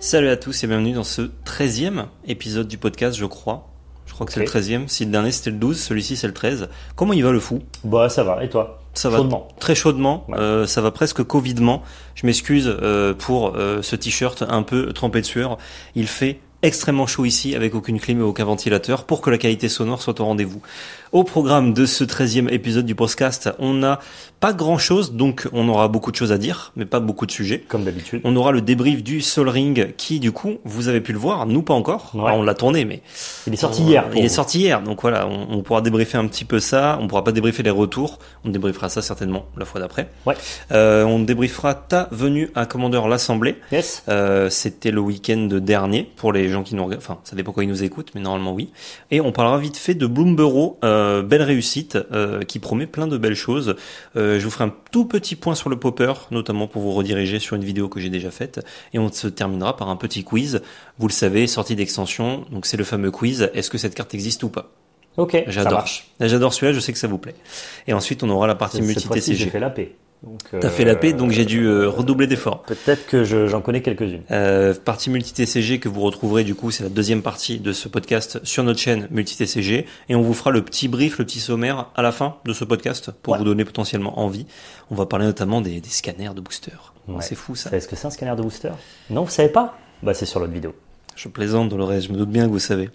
Salut à tous et bienvenue dans ce 13e épisode du podcast, je crois. Je crois que c'est le 13e. Si le dernier c'était le 12, celui-ci c'est le 13. Comment il va le fou ? Bah ça va, et toi ? Ça va chaudement. Très chaudement, ouais. Ça va presque covidement. Je m'excuse pour ce t-shirt un peu trempé de sueur. Il fait extrêmement chaud ici, avec aucune clim et aucun ventilateur, pour que la qualité sonore soit au rendez-vous. Au programme de ce 13e épisode du podcast, on n'a pas grand-chose, donc on aura beaucoup de choses à dire, mais pas beaucoup de sujets. Comme d'habitude. On aura le débrief du Sol Ring, qui, du coup, vous avez pu le voir, nous pas encore. Ouais. Alors, on l'a tourné, mais... Il est sorti hier. Il est sorti hier, donc voilà, on pourra débriefer un petit peu ça, on pourra pas débriefer les retours, on débriefera ça certainement la fois d'après. Ouais. On débriefera ta venue à Commander l'Assemblée. Yes. C'était le week-end dernier, pour les gens qui nous regardent, enfin ça dépend quand ils nous écoutent, mais normalement oui. Et on parlera vite fait de Bloomburrow, belle réussite qui promet plein de belles choses. Je vous ferai un tout petit point sur le popper, notamment pour vous rediriger sur une vidéo que j'ai déjà faite, et on se terminera par un petit quiz. Vous le savez, sortie d'extension, donc c'est le fameux quiz, est-ce que cette carte existe ou pas? Ok, j'adore celui-là, je sais que ça vous plaît. Et ensuite on aura la partie multi-TCG. J'ai fait la paix. T'as fait la paix, donc j'ai dû redoubler d'efforts. Peut-être que j'en connais quelques-unes. Partie multi-TCG que vous retrouverez du coup, c'est la deuxième partie de ce podcast sur notre chaîne multi-TCG, et on vous fera le petit brief, le petit sommaire à la fin de ce podcast pour vous donner potentiellement envie. On va parler notamment des scanners de boosters. Ouais. C'est fou ça. Est-ce que c'est un scanner de booster ? Non, vous savez pas ? Bah c'est sur l'autre vidéo. Je plaisante Dolores, je me doute bien que vous savez.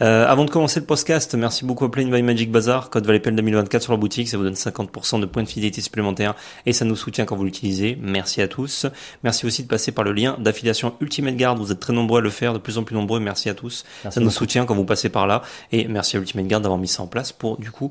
Avant de commencer le podcast, merci beaucoup à Playin by Magic Bazar, code Valépel 2024 sur leur boutique, ça vous donne 50% de points de fidélité supplémentaires et ça nous soutient quand vous l'utilisez. Merci à tous. Merci aussi de passer par le lien d'affiliation Ultimate Guard, vous êtes très nombreux à le faire, de plus en plus nombreux, merci à tous. Merci, ça nous soutient quand vous passez par là, et merci à Ultimate Guard d'avoir mis ça en place pour du coup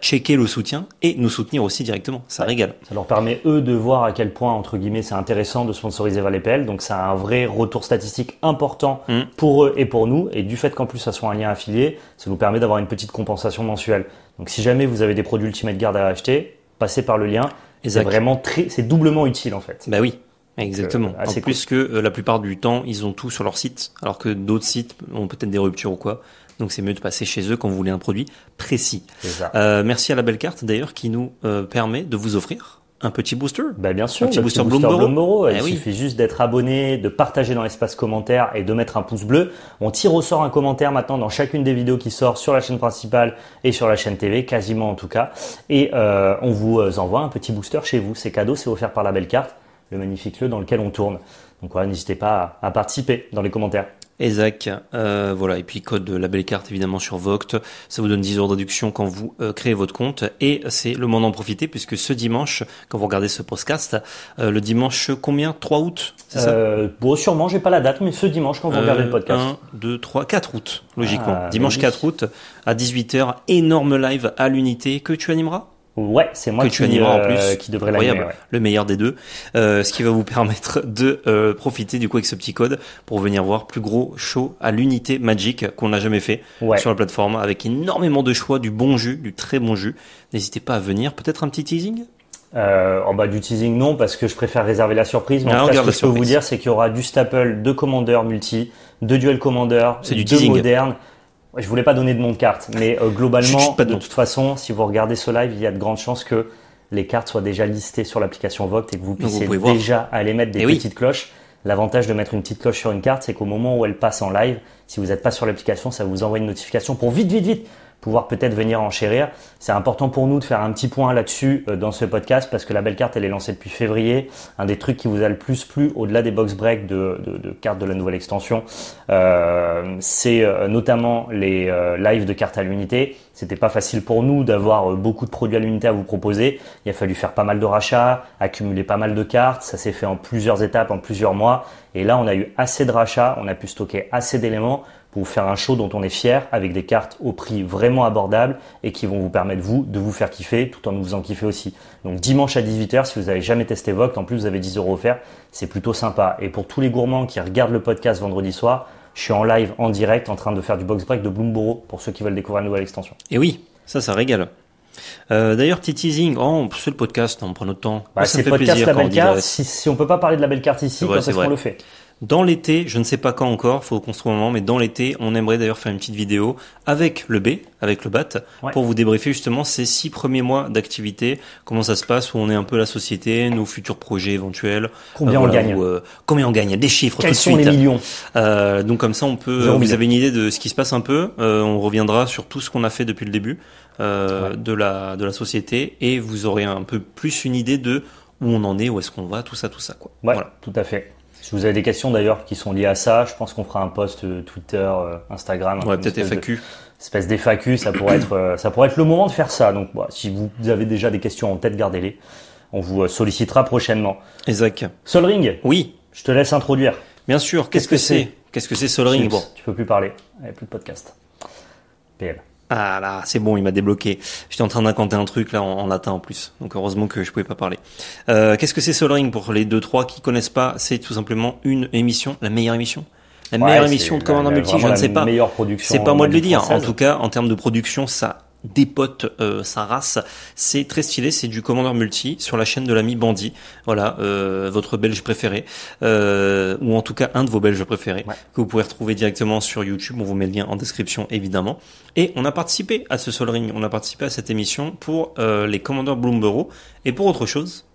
checker le soutien et nous soutenir aussi directement, ça régale. Ça leur permet eux de voir à quel point entre guillemets c'est intéressant de sponsoriser Valépel, donc ça a un vrai retour statistique important pour eux et pour nous, et du fait qu'en plus ça soit un lien affilié, ça nous permet d'avoir une petite compensation mensuelle. Donc si jamais vous avez des produits Ultimate Guard à acheter, passez par le lien. C'est vraiment c'est doublement utile en fait. Bah oui, exactement. En plus que la plupart du temps, ils ont tout sur leur site, alors que d'autres sites ont peut-être des ruptures ou quoi. Donc c'est mieux de passer chez eux quand vous voulez un produit précis. Merci à La Belle Carte d'ailleurs qui nous permet de vous offrir un petit booster. Bah bien sûr, un petit booster Bloomburrow. Il suffit juste d'être abonné, de partager dans l'espace commentaire et de mettre un pouce bleu. On tire au sort un commentaire maintenant dans chacune des vidéos qui sort sur la chaîne principale et sur la chaîne TV, quasiment en tout cas. Et on vous envoie un petit booster chez vous. C'est cadeau, c'est offert par La Belle Carte, le magnifique lieu dans lequel on tourne. Donc voilà, n'hésitez pas à participer dans les commentaires. Exact, voilà, et puis code La Belle Carte évidemment sur Voggt, ça vous donne 10 € de réduction quand vous créez votre compte, et c'est le moment d'en profiter puisque ce dimanche, quand vous regardez ce podcast, le dimanche combien ? 3 août, c'est ça ? Bon, sûrement, j'ai pas la date, mais ce dimanche quand vous regardez le podcast. 1, 2, 3, 4 août, logiquement. Ah, dimanche 4 août, à 18h, énorme live à l'unité que tu animeras ? Ouais, c'est moi qui devrait l'animer. Ouais. Le meilleur des deux. Ce qui va vous permettre de profiter du coup avec ce petit code pour venir voir plus gros show à l'unité Magic qu'on n'a jamais fait sur la plateforme, avec énormément de choix, du bon jus, du très bon jus. N'hésitez pas à venir. Peut-être un petit teasing ? En bas du teasing, non, parce que je préfère réserver la surprise. Mais en tout cas, ce que je peux vous dire, c'est qu'il y aura du staple, 2 commandeurs multi, 2 duels commandeurs, 2 modernes. Je voulais pas donner de nom de carte, mais globalement, de toute façon, si vous regardez ce live, il y a de grandes chances que les cartes soient déjà listées sur l'application Voggt et que vous puissiez déjà aller mettre des petites cloches. L'avantage de mettre une petite cloche sur une carte, c'est qu'au moment où elle passe en live, si vous n'êtes pas sur l'application, ça vous envoie une notification pour vite pouvoir peut-être venir enchérir. C'est important pour nous de faire un petit point là-dessus dans ce podcast parce que La Belle Carte, elle est lancée depuis février. Un des trucs qui vous a le plus plu, au-delà des box breaks de cartes de la nouvelle extension, c'est notamment les lives de cartes à l'unité. C'était pas facile pour nous d'avoir beaucoup de produits à l'unité à vous proposer. Il a fallu faire pas mal de rachats, accumuler pas mal de cartes. Ça s'est fait en plusieurs étapes, en plusieurs mois. Et là, on a eu assez de rachats, on a pu stocker assez d'éléments pour vous faire un show dont on est fier, avec des cartes au prix vraiment abordable et qui vont vous permettre vous de vous faire kiffer tout en nous faisant kiffer aussi. Donc dimanche à 18h, si vous n'avez jamais testé Voggt, en plus vous avez 10 € offerts, c'est plutôt sympa. Et pour tous les gourmands qui regardent le podcast vendredi soir, je suis en live, en direct, en train de faire du box break de Bloomburrow pour ceux qui veulent découvrir une nouvelle extension. Et oui, ça régale. D'ailleurs, petit teasing, c'est le podcast, on prend notre temps. Bah, c'est le podcast La Belle Carte, si on peut pas parler de La Belle Carte ici, quand est-ce qu'on le fait ? Dans l'été, je ne sais pas quand encore, faut qu'on se trouve un moment, mais dans l'été, on aimerait d'ailleurs faire une petite vidéo avec le B, avec le BAT, ouais, pour vous débriefer justement ces 6 premiers mois d'activité, comment ça se passe, où on est un peu la société, nos futurs projets éventuels. Combien on gagne, combien on gagne, des chiffres, quels tout de suite. Quels sont les millions. Donc comme ça, on peut, vous avez une idée de ce qui se passe un peu, on reviendra sur tout ce qu'on a fait depuis le début de la société, et vous aurez un peu plus une idée de où on en est, où est-ce qu'on va, tout ça quoi. Ouais, voilà, tout à fait. Si vous avez des questions d'ailleurs qui sont liées à ça, je pense qu'on fera un post Twitter, Instagram, ouais, peut-être FAQ, espèce d'FAQ, ça pourrait être le moment de faire ça. Donc bah, si vous avez déjà des questions en tête, gardez-les. On vous sollicitera prochainement. Exact. Sol Ring. Oui. Je te laisse introduire. Bien sûr. Qu'est-ce que c'est Sol Ring? Bon, tu peux plus parler. Il n'y a plus de podcast. PL. Ah là, c'est bon, il m'a débloqué. J'étais en train d'incanter un truc là en latin en plus, donc heureusement que je pouvais pas parler. Qu'est-ce que c'est Sol Ring pour les 2-3 qui connaissent pas? C'est tout simplement une émission, la meilleure émission de Commander Multi. Je ne sais pas. C'est pas moi de le dire. Française. En tout cas, en termes de production, ça dépote sa race. C'est très stylé. C'est du Commander Multi sur la chaîne de l'ami Bandit. Voilà, votre Belge préféré, ou en tout cas un de vos Belges préférés, ouais, que vous pouvez retrouver directement sur YouTube. On vous met le lien en description évidemment. Et on a participé à ce Sol Ring, on a participé à cette émission pour les commandeurs Bloomburrow et pour autre chose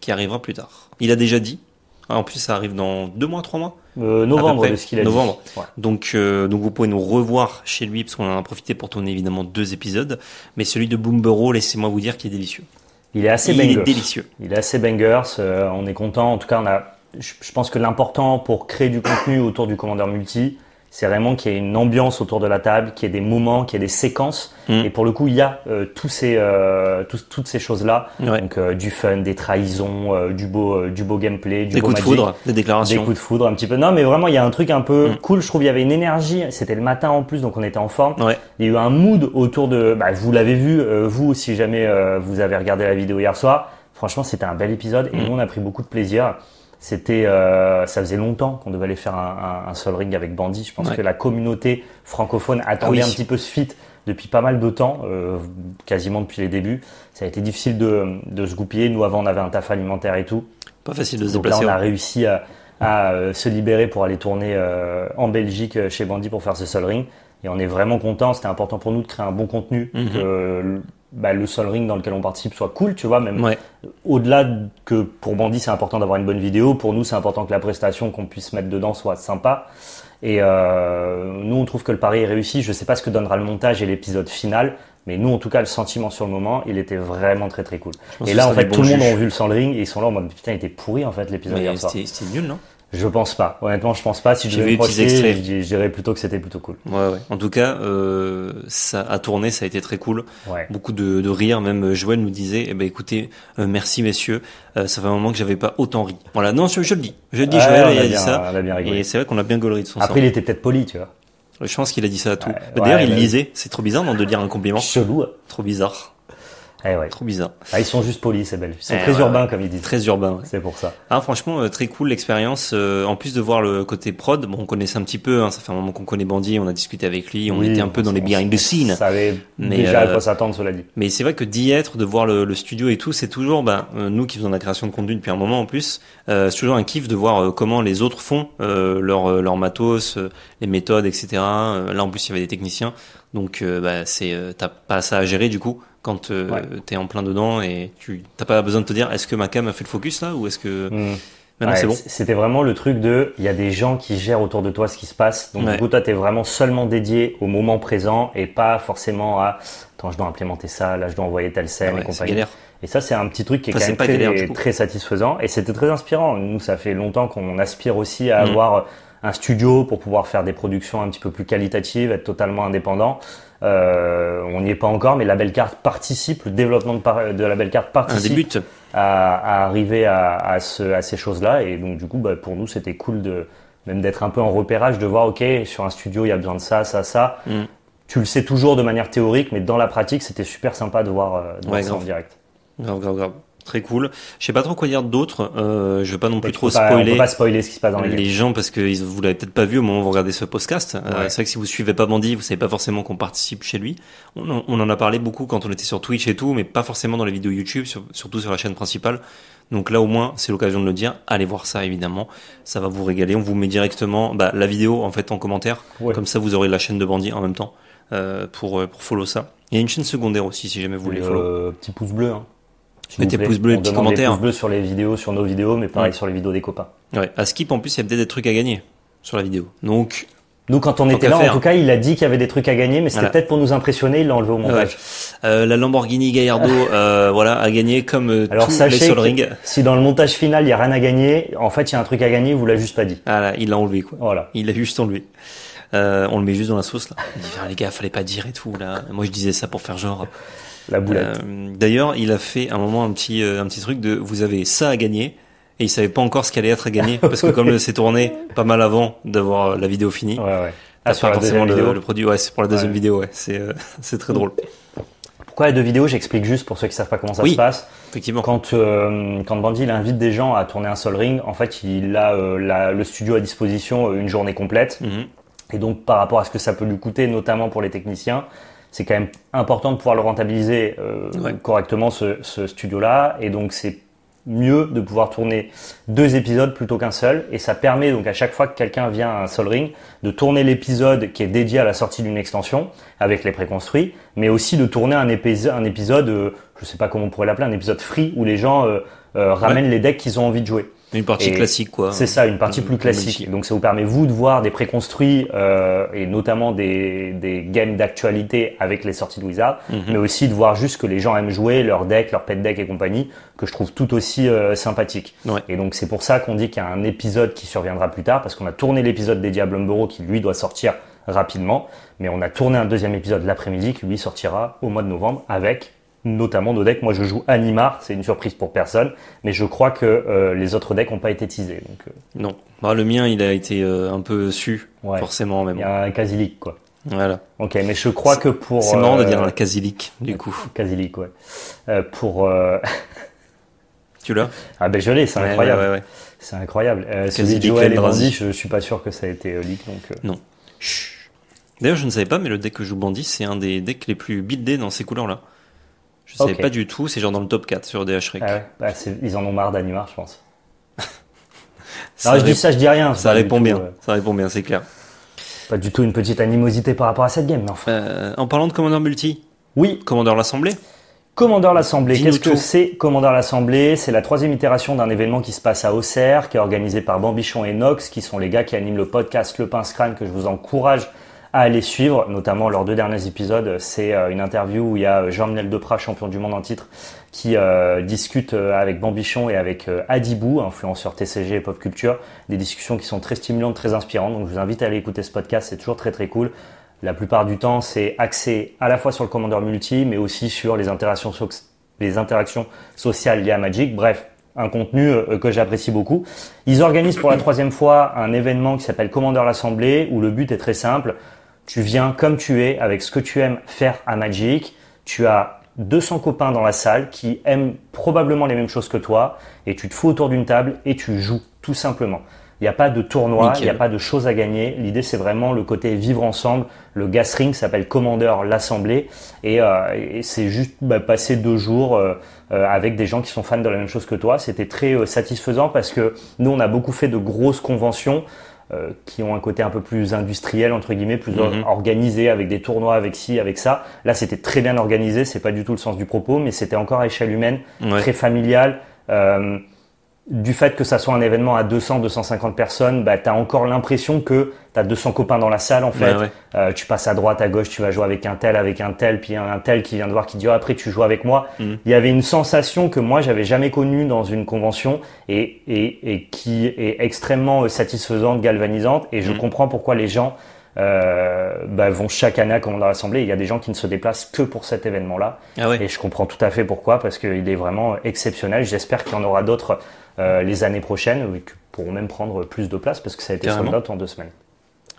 qui arrivera plus tard. Il a déjà dit, en plus ça arrive dans 2 mois, 3 mois. Novembre, de ce qu'il a dit. Ouais. Donc vous pouvez nous revoir chez lui parce qu'on en a profité pour tourner évidemment 2 épisodes. Mais celui de Bloomburrow, laissez-moi vous dire qu'il est délicieux. Il est assez bangers. On est content. En tout cas, je pense que l'important pour créer du contenu autour du commandeur multi, c'est vraiment qu'il y ait une ambiance autour de la table, qu'il y ait des moments, qu'il y ait des séquences. Mmh. Et pour le coup, il y a toutes ces choses-là. Ouais. Donc du fun, des trahisons, du beau gameplay, du beau magic, des coups de foudre, des déclarations. Des coups de foudre un petit peu. Non, mais vraiment, il y a un truc un peu cool. Je trouve il y avait une énergie. C'était le matin en plus, donc on était en forme. Ouais. Il y a eu un mood autour de… Bah, vous l'avez vu, vous, si jamais vous avez regardé la vidéo hier soir. Franchement, c'était un bel épisode et nous, on a pris beaucoup de plaisir. C'était, ça faisait longtemps qu'on devait aller faire un Sol Ring avec Bandit. Je pense que la communauté francophone attendait un petit peu ce feat depuis pas mal de temps, quasiment depuis les débuts. Ça a été difficile de se goupiller. Nous, avant, on avait un taf alimentaire et tout. Pas facile de se déplacer. Là, on a réussi à se libérer pour aller tourner en Belgique chez Bandit pour faire ce Sol Ring. Et on est vraiment contents. C'était important pour nous de créer un bon contenu. Mm-hmm. Le Sol Ring dans lequel on participe soit cool, tu vois, même au-delà que pour Bandit c'est important d'avoir une bonne vidéo, pour nous c'est important que la prestation qu'on puisse mettre dedans soit sympa. Et nous on trouve que le pari est réussi. Je sais pas ce que donnera le montage et l'épisode final, mais nous en tout cas le sentiment sur le moment, il était vraiment très très cool. Et là en fait tout le monde a vu le Sol Ring et ils sont là en mode putain il était pourri en fait l'épisode hier soir. C'était nul, non? Je pense pas. Honnêtement, je pense pas. Si je devais procéder, je dirais plutôt que c'était plutôt cool. Ouais. En tout cas, ça a tourné, ça a été très cool. Ouais. Beaucoup de rire. Même Joël nous disait, écoutez, merci messieurs. Ça fait un moment que j'avais pas autant ri. Voilà. Non, je le dis. Joël il a dit ça. Et c'est vrai qu'on a bien gaulé de son sens. Après, il était peut-être poli, tu vois. Je pense qu'il a dit ça à tout. D'ailleurs, il lisait. C'est trop bizarre, de dire un compliment. Chelou. Trop bizarre. Trop bizarre. Ils sont juste polis, c'est belge. Ils sont très urbains, comme ils disent. Très urbains. Ouais. C'est pour ça. Ah, franchement, très cool l'expérience. En plus de voir le côté prod, bon, on connaissait un petit peu. Ça fait un moment qu'on connaît Bandit, on a discuté avec lui, on était un peu dans les behind the scenes. On savait déjà à quoi s'attendre, cela dit. Mais c'est vrai que d'y être, de voir le studio et tout, c'est toujours, nous qui faisons la création de contenu depuis un moment en plus, c'est toujours un kiff de voir comment les autres font leur matos, les méthodes, etc. Là, en plus, il y avait des techniciens, donc t'as pas ça à gérer du coup. Quand t'es en plein dedans et tu t'as pas besoin de te dire est-ce que ma cam a fait le focus là ou est-ce que maintenant c'est bon. C'était vraiment le truc de il y a des gens qui gèrent autour de toi ce qui se passe, donc du coup toi t'es vraiment seulement dédié au moment présent et pas forcément à attends je dois implémenter ça, là je dois envoyer telle scène et compagnie. Et ça c'est un petit truc qui est quand même très satisfaisant et c'était très inspirant. Nous ça fait longtemps qu'on aspire aussi à avoir un studio pour pouvoir faire des productions un petit peu plus qualitatives, être totalement indépendant. On n'y est pas encore, mais La Belle Carte participe, le développement de La Belle Carte participe à arriver à ces choses-là. Et donc du coup, pour nous, c'était cool même d'être un peu en repérage, de voir, ok, sur un studio, il y a besoin de ça, ça, ça. Tu le sais toujours de manière théorique, mais dans la pratique, c'était super sympa de voir ça en direct. Grave. Très cool. Je sais pas trop quoi dire d'autre. Je vais pas non plus trop spoiler. On peut pas spoiler ce qui se passe dans les gens parce que vous l'avez peut-être pas vu au moment où vous regardez ce podcast. Ouais. C'est vrai que si vous suivez pas Bandit, vous savez pas forcément qu'on participe chez lui. On en a parlé beaucoup quand on était sur Twitch et tout, mais pas forcément dans les vidéos YouTube, surtout sur la chaîne principale. Donc là, au moins, c'est l'occasion de le dire. Allez voir ça, évidemment. Ça va vous régaler. On vous met directement, la vidéo, en fait, en commentaire. Ouais. Comme ça, vous aurez la chaîne de Bandit en même temps, pour follow ça. Il y a une chaîne secondaire aussi, si jamais vous voulez follow. Petit pouce bleu, hein. Mettez pouce bleu et petits commentaires. Pouce bleu sur les vidéos, sur nos vidéos, mais pareil sur les vidéos des copains. Ouais. À Skip, en plus, il y a peut-être des trucs à gagner sur la vidéo. Donc, nous, quand on était là, en tout cas, il a dit qu'il y avait des trucs à gagner, mais c'était peut-être pour nous impressionner, il l'a enlevé au montage. Ouais. La Lamborghini Gallardo, à gagner comme tous les Sol Ring. Si dans le montage final, il n'y a rien à gagner, en fait, il y a un truc à gagner, il vous l'a juste pas dit. Ah là, il l'a enlevé, quoi. Voilà. Il l'a juste enlevé. On le met juste dans la sauce, là. Il dit, les gars, fallait pas dire et tout, là. Moi, je disais ça pour faire genre. La boulette. D'ailleurs, il a fait à un moment un petit truc de vous avez ça à gagner et il savait pas encore ce qu'allait être à gagner parce que comme c'est tourné pas mal avant d'avoir la vidéo finie. Ouais, ouais. Ah, sur la deuxième vidéo. Le produit, ouais, c'est pour la deuxième vidéo, ouais. C'est très drôle. Pourquoi les deux vidéos? J'explique juste pour ceux qui savent pas comment ça se passe. Effectivement. Quand Bandit il invite des gens à tourner un Sol Ring, en fait, il a le studio à disposition une journée complète. Et donc par rapport à ce que ça peut lui coûter, notamment pour les techniciens, c'est quand même important de pouvoir le rentabiliser correctement ce studio-là. Et donc, c'est mieux de pouvoir tourner 2 épisodes plutôt qu'un seul. Et ça permet donc à chaque fois que quelqu'un vient à un Sol Ring de tourner l'épisode qui est dédié à la sortie d'une extension avec les préconstruits, mais aussi de tourner un épisode, je sais pas comment on pourrait l'appeler, un épisode free où les gens ramènent les decks qu'ils ont envie de jouer. Une partie classique, quoi. C'est ça, une partie plus classique. Donc, ça vous permet, vous, de voir des préconstruits, et notamment des games d'actualité avec les sorties de Wizards, mais aussi de voir juste que les gens aiment jouer, leur deck, leur pet deck et compagnie, que je trouve tout aussi sympathique. Ouais. Et donc, c'est pour ça qu'on dit qu'il y a un épisode qui surviendra plus tard, parce qu'on a tourné l'épisode dédié à Bloomburrow qui, lui, doit sortir rapidement, mais on a tourné un deuxième épisode l'après-midi qui, lui, sortira au mois de novembre avec notamment nos decks. Moi, je joue Animar, c'est une surprise pour personne, mais je crois que les autres decks n'ont pas été teasés. Donc, non, le mien, il a été un peu su, forcément. Même. Il y a un Casilic, quoi. Voilà. Ok, mais je crois que pour... C'est marrant de dire un Casilic, du coup. Casilic, ouais. Tu l'as ? Ah ben je l'ai, c'est incroyable. Ouais. C'est incroyable. Celui de Joël et Bandit, je suis pas sûr que ça a été leak. Non. D'ailleurs, je ne savais pas, mais le deck que joue Bandit, c'est un des decks les plus buildés dans ces couleurs-là. Je ne savais pas du tout, c'est genre dans le top 4 sur DHRK. Ah ouais. Ils en ont marre d'Animar, je pense. Je dis ça, je dis rien. Ça répond bien, c'est clair. Pas du tout une petite animosité par rapport à cette game, mais enfin. En parlant de Commander Multi, Commander l'Assemblée. Commander l'Assemblée, qu'est-ce que c'est Commander l'Assemblée? C'est la 3e itération d'un événement qui se passe à Auxerre, qui est organisé par Bambichon et Nox, qui sont les gars qui animent le podcast Le Pince-Crâne, que je vous encourage à aller suivre, notamment leurs 2 derniers épisodes. C'est une interview où il y a Jean-Emmanuel Depraz, champion du monde en titre, qui discute avec Bambichon et avec Adibou, influenceur TCG et pop culture, des discussions qui sont très stimulantes, très inspirantes. Donc je vous invite à aller écouter ce podcast, c'est toujours très très cool. La plupart du temps, c'est axé à la fois sur le Commander Multi, mais aussi sur les interactions sociales liées à Magic. Bref, un contenu que j'apprécie beaucoup. Ils organisent pour la 3e fois un événement qui s'appelle Commander l'Assemblée, où le but est très simple. Tu viens comme tu es, avec ce que tu aimes faire à Magic. Tu as 200 copains dans la salle qui aiment probablement les mêmes choses que toi et tu te fous autour d'une table et tu joues, tout simplement. Il n'y a pas de tournoi, il n'y a pas de choses à gagner. L'idée, c'est vraiment le côté vivre ensemble. Le gathering s'appelle Commander l'Assemblée et c'est juste passer 2 jours avec des gens qui sont fans de la même chose que toi. C'était très satisfaisant parce que nous, on a beaucoup fait de grosses conventions qui ont un côté un peu plus industriel, entre guillemets, plus organisé, avec des tournois, avec ci, avec ça. Là, c'était très bien organisé, c'est pas du tout le sens du propos, mais c'était encore à échelle humaine, très familial. Du fait que ça soit un événement à 200, 250 personnes, t'as encore l'impression que t'as 200 copains dans la salle, en fait. Tu passes à droite, à gauche, tu vas jouer avec un tel, puis un tel qui vient de voir, qui dit « après, tu joues avec moi ». Il y avait une sensation que moi, j'avais jamais connue dans une convention et qui est extrêmement satisfaisante, galvanisante. Et je comprends pourquoi les gens vont chaque année à Commander l'Assemblée. Il y a des gens qui ne se déplacent que pour cet événement-là. Et je comprends tout à fait pourquoi, parce qu'il est vraiment exceptionnel. J'espère qu'il y en aura d'autres les années prochaines, qui pourront même prendre plus de place parce que ça a été sold out en 2 semaines.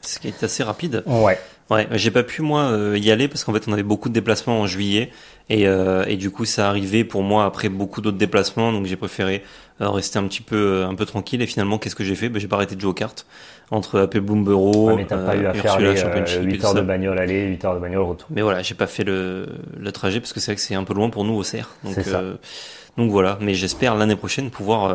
ce qui est assez rapide. Ouais. Ouais, j'ai pas pu moi y aller parce qu'en fait on avait beaucoup de déplacements en juillet et du coup ça arrivait pour moi après beaucoup d'autres déplacements, donc j'ai préféré rester un peu tranquille. Et finalement qu'est-ce que j'ai fait? J'ai pas arrêté de jouer aux cartes entre AP Bloomburrow, ouais, mais t'as pas eu à faire les, Championship, 8 heures de bagnole aller, 8 heures de bagnole retour. Mais voilà, j'ai pas fait le trajet parce que c'est vrai que c'est un peu loin pour nous au Cerf. Donc voilà, mais j'espère l'année prochaine pouvoir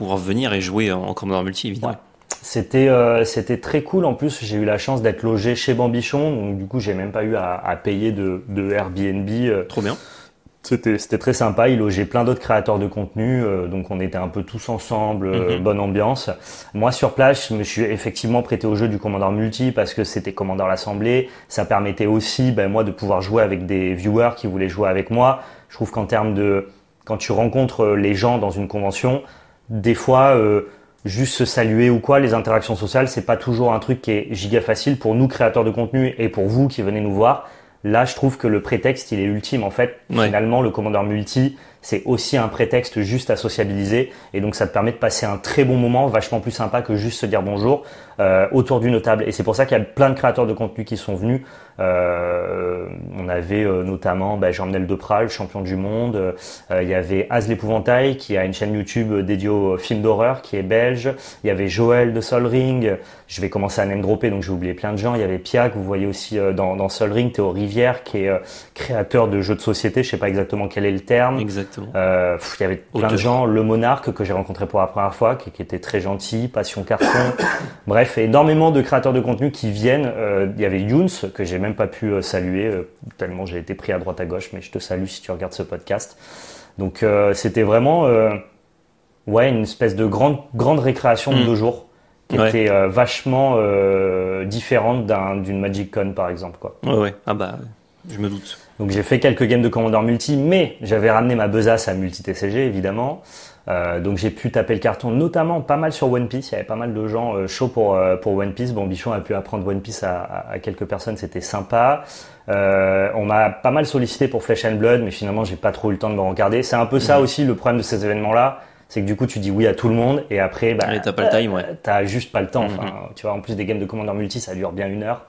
venir et jouer en Commander multi évidemment. Ouais. C'était très cool. En plus, j'ai eu la chance d'être logé chez Bambichon, donc du coup, j'ai même pas eu à payer de Airbnb. Trop bien. C'était très sympa. Il logeait plein d'autres créateurs de contenu, donc on était un peu tous ensemble, bonne ambiance. Moi, sur place, je me suis effectivement prêté au jeu du Commander multi parce que c'était Commander l'Assemblée. Ça permettait aussi, moi, de pouvoir jouer avec des viewers qui voulaient jouer avec moi. Je trouve qu'en termes de quand tu rencontres les gens dans une convention, des fois. Juste se saluer ou quoi, les interactions sociales, c'est pas toujours un truc qui est giga facile pour nous créateurs de contenu et pour vous qui venez nous voir. Là, je trouve que le prétexte, il est ultime. En fait, ouais. Finalement, le Commander multi, c'est aussi un prétexte juste à sociabiliser. Et donc, ça te permet de passer un très bon moment, vachement plus sympa que juste se dire bonjour autour d'une table. Et c'est pour ça qu'il y a plein de créateurs de contenu qui sont venus. On avait notamment Jean-Emmanuel Depraz, le champion du monde. Il y avait As l'Épouvantail, qui a une chaîne YouTube dédiée aux films d'horreur, qui est belge. Il y avait Joël de Sol Ring. Je vais commencer à name dropper, donc j'ai oublié plein de gens. Il y avait Pia, que vous voyez aussi dans Sol Ring, Théo Rivière, qui est créateur de jeux de société. Je sais pas exactement quel est le terme. Exactement. Il y avait plein de gens. Le Monarque, que j'ai rencontré pour la première fois, qui était très gentil. Passion Carton. Bref, énormément de créateurs de contenu qui viennent. Il y avait Younes, que j'ai même pas pu saluer tellement j'ai été pris à droite à gauche, mais je te salue si tu regardes ce podcast. Donc c'était vraiment une espèce de grande récréation de 2 jours qui était vachement différente d'une Magic Con par exemple quoi. Ouais. Ah bah je me doute. Donc j'ai fait quelques games de Commander multi, mais j'avais ramené ma besace à multi TCG évidemment. Donc j'ai pu taper le carton, notamment pas mal sur One Piece. Il y avait pas mal de gens chauds pour One Piece. Bambichon a pu apprendre One Piece à quelques personnes, c'était sympa. On m'a pas mal sollicité pour Flesh and Blood, mais finalement j'ai pas trop eu le temps de me regarder. C'est un peu ça aussi le problème de ces événements-là, c'est que du coup tu dis oui à tout le monde et après t'as pas le time, t'as juste pas le temps. Tu vois, en plus des games de Commander multi, ça dure bien une heure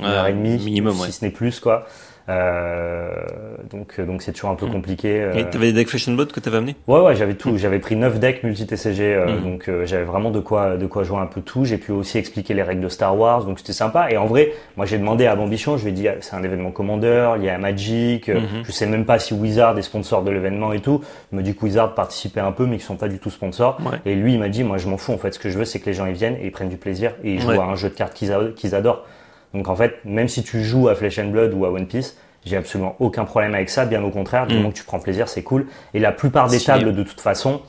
et demie minimum, si ce n'est plus quoi. Donc c'est toujours un peu compliqué. Et t'avais des decks Flesh and Blood que t'avais amené? Ouais, j'avais tout. J'avais pris 9 decks multi TCG, donc j'avais vraiment de quoi jouer un peu tout. J'ai pu aussi expliquer les règles de Star Wars, donc c'était sympa. Et en vrai, moi j'ai demandé à Bambichon, je lui ai dit c'est un événement Commander, il y a Magic, je sais même pas si Wizards est sponsor de l'événement et tout. Il me dit que Wizards participait un peu mais qu'ils sont pas du tout sponsors. Ouais. Et lui il m'a dit moi je m'en fous en fait, ce que je veux c'est que les gens ils viennent et ils prennent du plaisir et ils jouent à un jeu de cartes qu'ils adorent. Donc en fait, même si tu joues à Flesh and Blood ou à One Piece, j'ai absolument aucun problème avec ça. Bien au contraire, du moment que tu prends plaisir, c'est cool. Et la plupart des tables, de toute façon,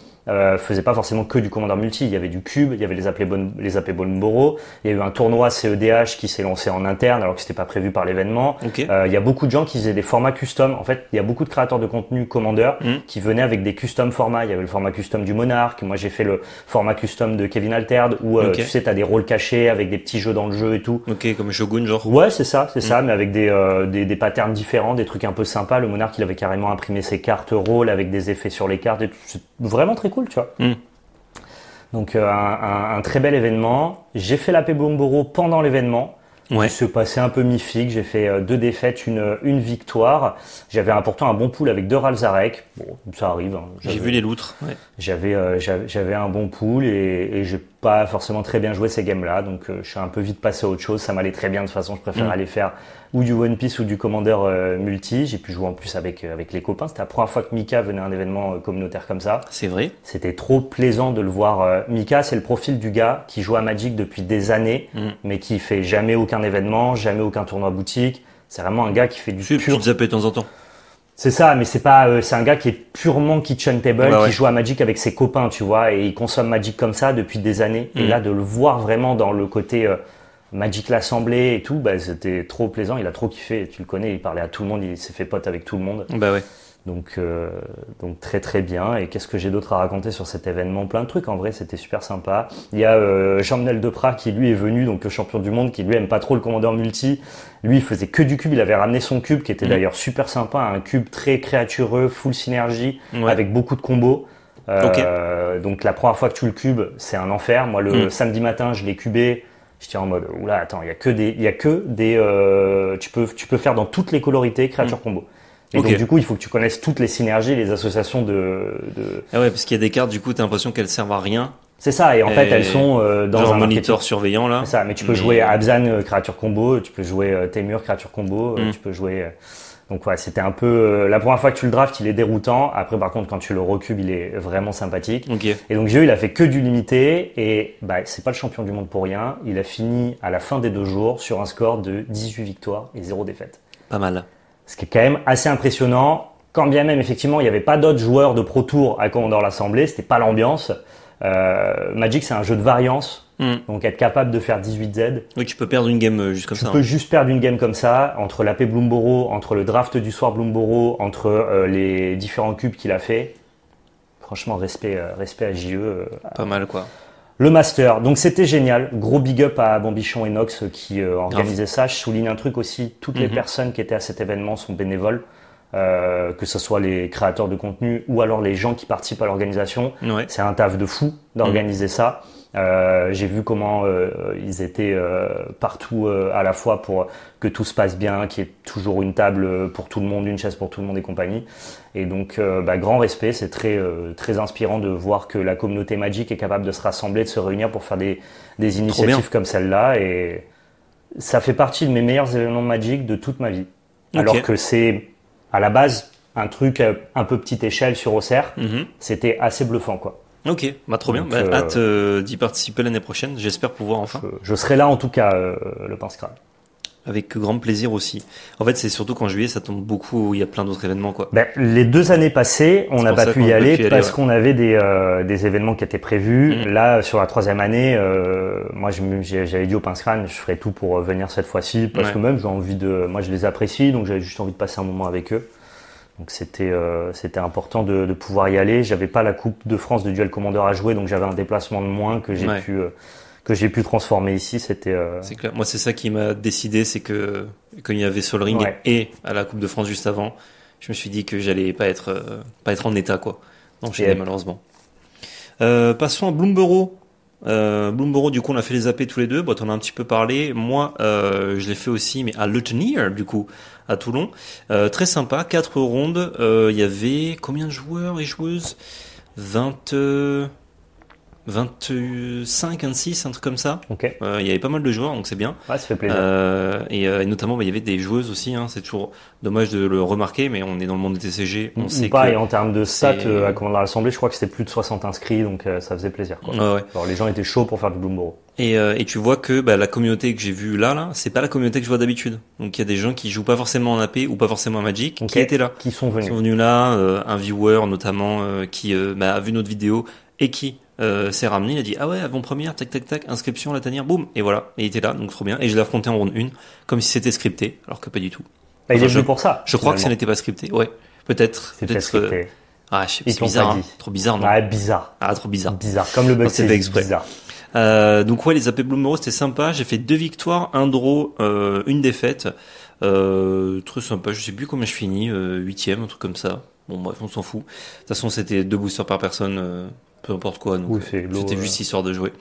faisaient pas forcément que du Commander multi. Il y avait du cube, il y avait les AP Bloomburrow. Il y a eu un tournoi CEDH qui s'est lancé en interne alors que c'était pas prévu par l'événement. Okay. Il y a beaucoup de gens qui faisaient des formats custom. En fait, il y a beaucoup de créateurs de contenu Commander qui venaient avec des custom formats. Il y avait le format custom du Monarque. Moi, j'ai fait le format custom de Kevin Alterd où tu sais, t'as des rôles cachés avec des petits jeux dans le jeu et tout. Ok, comme Shogun genre. Ouais, c'est ça, mais avec des patterns différents, des trucs un peu sympas. Le Monarque, il avait carrément imprimé ses cartes rôles avec des effets sur les cartes et tout. C'est vraiment très cool, tu vois. Donc un très bel événement. J'ai fait la AP Bloomburrow pendant l'événement. Il se passait un peu mi-fig. J'ai fait 2 défaites, une victoire. J'avais pourtant un bon pool avec 2 Ralzarek. Bon, ça arrive. Hein. J'ai vu les loutres. Ouais. J'avais un bon pool et j'ai pas forcément très bien joué ces games-là. Donc je suis un peu vite passé à autre chose. Ça m'allait très bien de toute façon. Je préfère aller faire ou du One Piece ou du Commander multi. J'ai pu jouer en plus avec les copains. C'était la première fois que Mika venait à un événement communautaire comme ça. C'est vrai. C'était trop plaisant de le voir. Mika, c'est le profil du gars qui joue à Magic depuis des années, mais qui fait jamais aucun événement, jamais aucun tournoi boutique. C'est vraiment un gars qui fait du pur zapper de temps en temps. C'est ça, mais c'est pas. C'est un gars qui est purement kitchen table, qui joue à Magic avec ses copains, tu vois, et il consomme Magic comme ça depuis des années. Et là, de le voir vraiment dans le côté Magic l'Assemblée et tout, c'était trop plaisant. Il a trop kiffé. Tu le connais, il parlait à tout le monde, il s'est fait pote avec tout le monde. Donc très très bien. Et qu'est-ce que j'ai d'autre à raconter sur cet événement? Plein de trucs. En vrai, c'était super sympa. Il y a Jean-Emmanuel Depraz qui lui est venu, donc le champion du monde, qui lui aime pas trop le Commander multi. Lui, il faisait que du cube. Il avait ramené son cube, qui était d'ailleurs super sympa, un cube très créatureux, full synergie, avec beaucoup de combos. Donc la première fois que tu le cubes, c'est un enfer. Moi, le samedi matin, je l'ai cubé. J'étais en mode, oula, attends, il y a que des tu peux faire dans toutes les colorités créatures combo. Et donc du coup, il faut que tu connaisses toutes les synergies, les associations de... Ah ouais, parce qu'il y a des cartes, du coup, t'as l'impression qu'elles servent à rien. C'est ça, et en fait, elles sont dans un monitor surveillant là. C'est ça, mais tu peux jouer Abzan créature combo, tu peux jouer Temur créature combo, tu peux jouer... Donc ouais, c'était un peu... la première fois que tu le draftes, il est déroutant. Après, par contre, quand tu le recubes, il est vraiment sympathique. Okay. Et donc, Dieu, il a fait que du limité. Et bah, c'est pas le champion du monde pour rien. Il a fini à la fin des 2 jours sur un score de 18 victoires et 0 défaites. Pas mal. Ce qui est quand même assez impressionnant. Quand bien même, effectivement, il n'y avait pas d'autres joueurs de Pro Tour à Commander l'Assemblée. C'était pas l'ambiance. Magic, c'est un jeu de variance. Donc être capable de faire 18Z. Oui, tu peux perdre une game juste comme ça. Tu peux juste perdre une game comme ça, entre l'AP Bloomburrow, entre le draft du soir Bloomburrow, entre les différents cubes qu'il a fait. Franchement, respect à JE. Pas mal quoi. Le master, donc c'était génial. Gros big up à Bambichon et Nox qui organisaient ça. Je souligne un truc aussi, toutes les personnes qui étaient à cet événement sont bénévoles. Que ce soit les créateurs de contenu ou alors les gens qui participent à l'organisation. Ouais. C'est un taf de fou d'organiser ça. J'ai vu comment ils étaient partout à la fois pour que tout se passe bien, qu'il y ait toujours une table pour tout le monde, une chaise pour tout le monde et compagnie. Et donc, grand respect, c'est très très inspirant de voir que la communauté Magic est capable de se rassembler, de se réunir pour faire des initiatives comme celle-là. Et ça fait partie de mes meilleurs événements Magic de toute ma vie. Okay. Alors que c'est, à la base, un truc un peu petite échelle sur Auxerre. C'était assez bluffant, quoi. Ok, bah trop bien. Donc, hâte d'y participer l'année prochaine. J'espère pouvoir enfin. Je serai là en tout cas, le Pince-Crâne. Avec grand plaisir aussi. En fait, c'est surtout qu'en juillet, ça tombe beaucoup où il y a plein d'autres événements, quoi. Ben, les 2 années passées, on n'a pas pu y aller parce qu'on avait des événements qui étaient prévus. Là, sur la 3e année, moi, j'avais dit au Pince-Crâne, je ferai tout pour venir cette fois-ci parce que même j'ai envie de, moi, je les apprécie, donc j'avais juste envie de passer un moment avec eux. Donc c'était important de pouvoir y aller. J'avais pas la Coupe de France de Duel Commander à jouer, donc j'avais un déplacement de moins que j'ai pu transformer ici. C'était. C'est clair. Moi, c'est ça qui m'a décidé, c'est que quand il y avait Sol Ring et à la Coupe de France juste avant, je me suis dit que j'allais pas être en état quoi. Donc j'étais malheureusement. Passons à Bloomburrow. Bloomburrow, du coup, on a fait les AP tous les deux. Bon, t'en as un petit peu parlé. Moi, je l'ai fait aussi, mais à Leutenier, du coup, à Toulon. Très sympa. 4 rondes. Il y avait combien de joueurs et joueuses? 25, 26, un truc comme ça. Okay. Il y avait pas mal de joueurs, donc c'est bien. Ouais, ça fait plaisir. Et notamment, il y avait des joueuses aussi. Hein. C'est toujours dommage de le remarquer, mais on est dans le monde des TCG. On sait pas, et en termes de stats, à Commander l'Assemblée, je crois que c'était plus de 60 inscrits, donc ça faisait plaisir. Quoi. Ah ouais. Alors, les gens étaient chauds pour faire du Bloomburrow. Et tu vois que bah, la communauté que j'ai vue là, c'est pas la communauté que je vois d'habitude. Donc il y a des gens qui jouent pas forcément en AP ou pas forcément en Magic, qui étaient là. Qui sont venus. Ils sont venus là, un viewer notamment qui a vu notre vidéo et qui... c'est ramené, il a dit ah ouais avant-première, tac tac tac, inscription la tanière, boum, et voilà, et il était là, donc trop bien, et je l'ai affronté en ronde 1 comme si c'était scripté, alors que pas du tout. Bah, il est venu pour ça. Je crois que ça n'était pas scripté, ouais, peut-être. C'était scripté. Ah, je sais pas, c'est bizarre, hein. Trop bizarre, non? Ah, bizarre. Ah, trop bizarre. Bizarre, comme le bug, c'est exprès. Bizarre. Donc ouais, les AP Bloomburrow, c'était sympa, j'ai fait 2 victoires, 1 draw, 1 défaite, très sympa, je sais plus combien je finis, 8e, un truc comme ça. Bon, bref, on s'en fout. De toute façon, c'était 2 boosters par personne, peu importe quoi, donc c'était juste histoire de jouer.